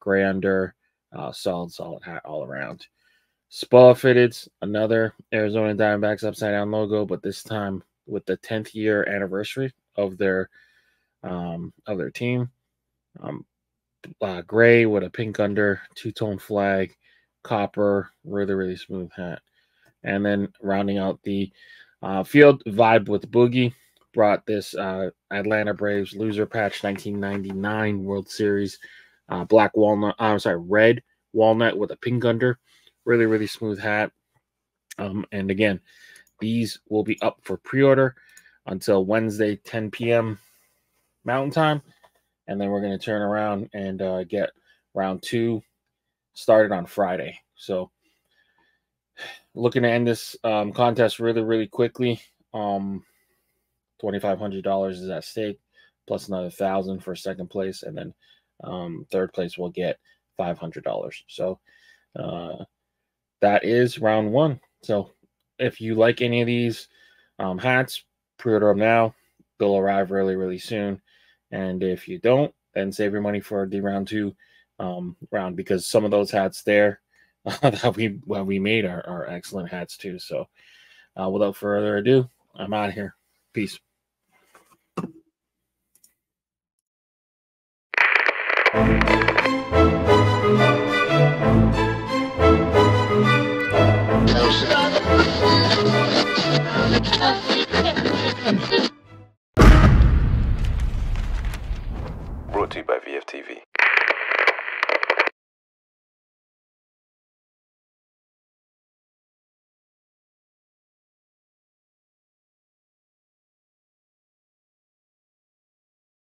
gray under, solid hat all around. Spa Fitteds, another Arizona Diamondbacks upside down logo, but this time with the 10th year anniversary of their of their team. Gray with a pink under, two-tone flag, copper, really, really smooth hat. And then rounding out the field, Vibe with Boogie brought this Atlanta Braves loser patch 1999 World Series black walnut. I'm sorry, red walnut with a pink under, really, really smooth hat. And again, these will be up for pre-order until Wednesday, 10 p.m. Mountain Time. And then we're going to turn around and get round two started on Friday. So looking to end this contest really, really quickly. $2,500 is at stake, plus another $1,000 for second place. And then third place will get $500. So that is round one. So if you like any of these hats, pre-order them now. They'll arrive really, really soon. And if you don't, then save your money for the round two round, because some of those hats there that we made are excellent hats too. So without further ado, I'm out of here. Peace.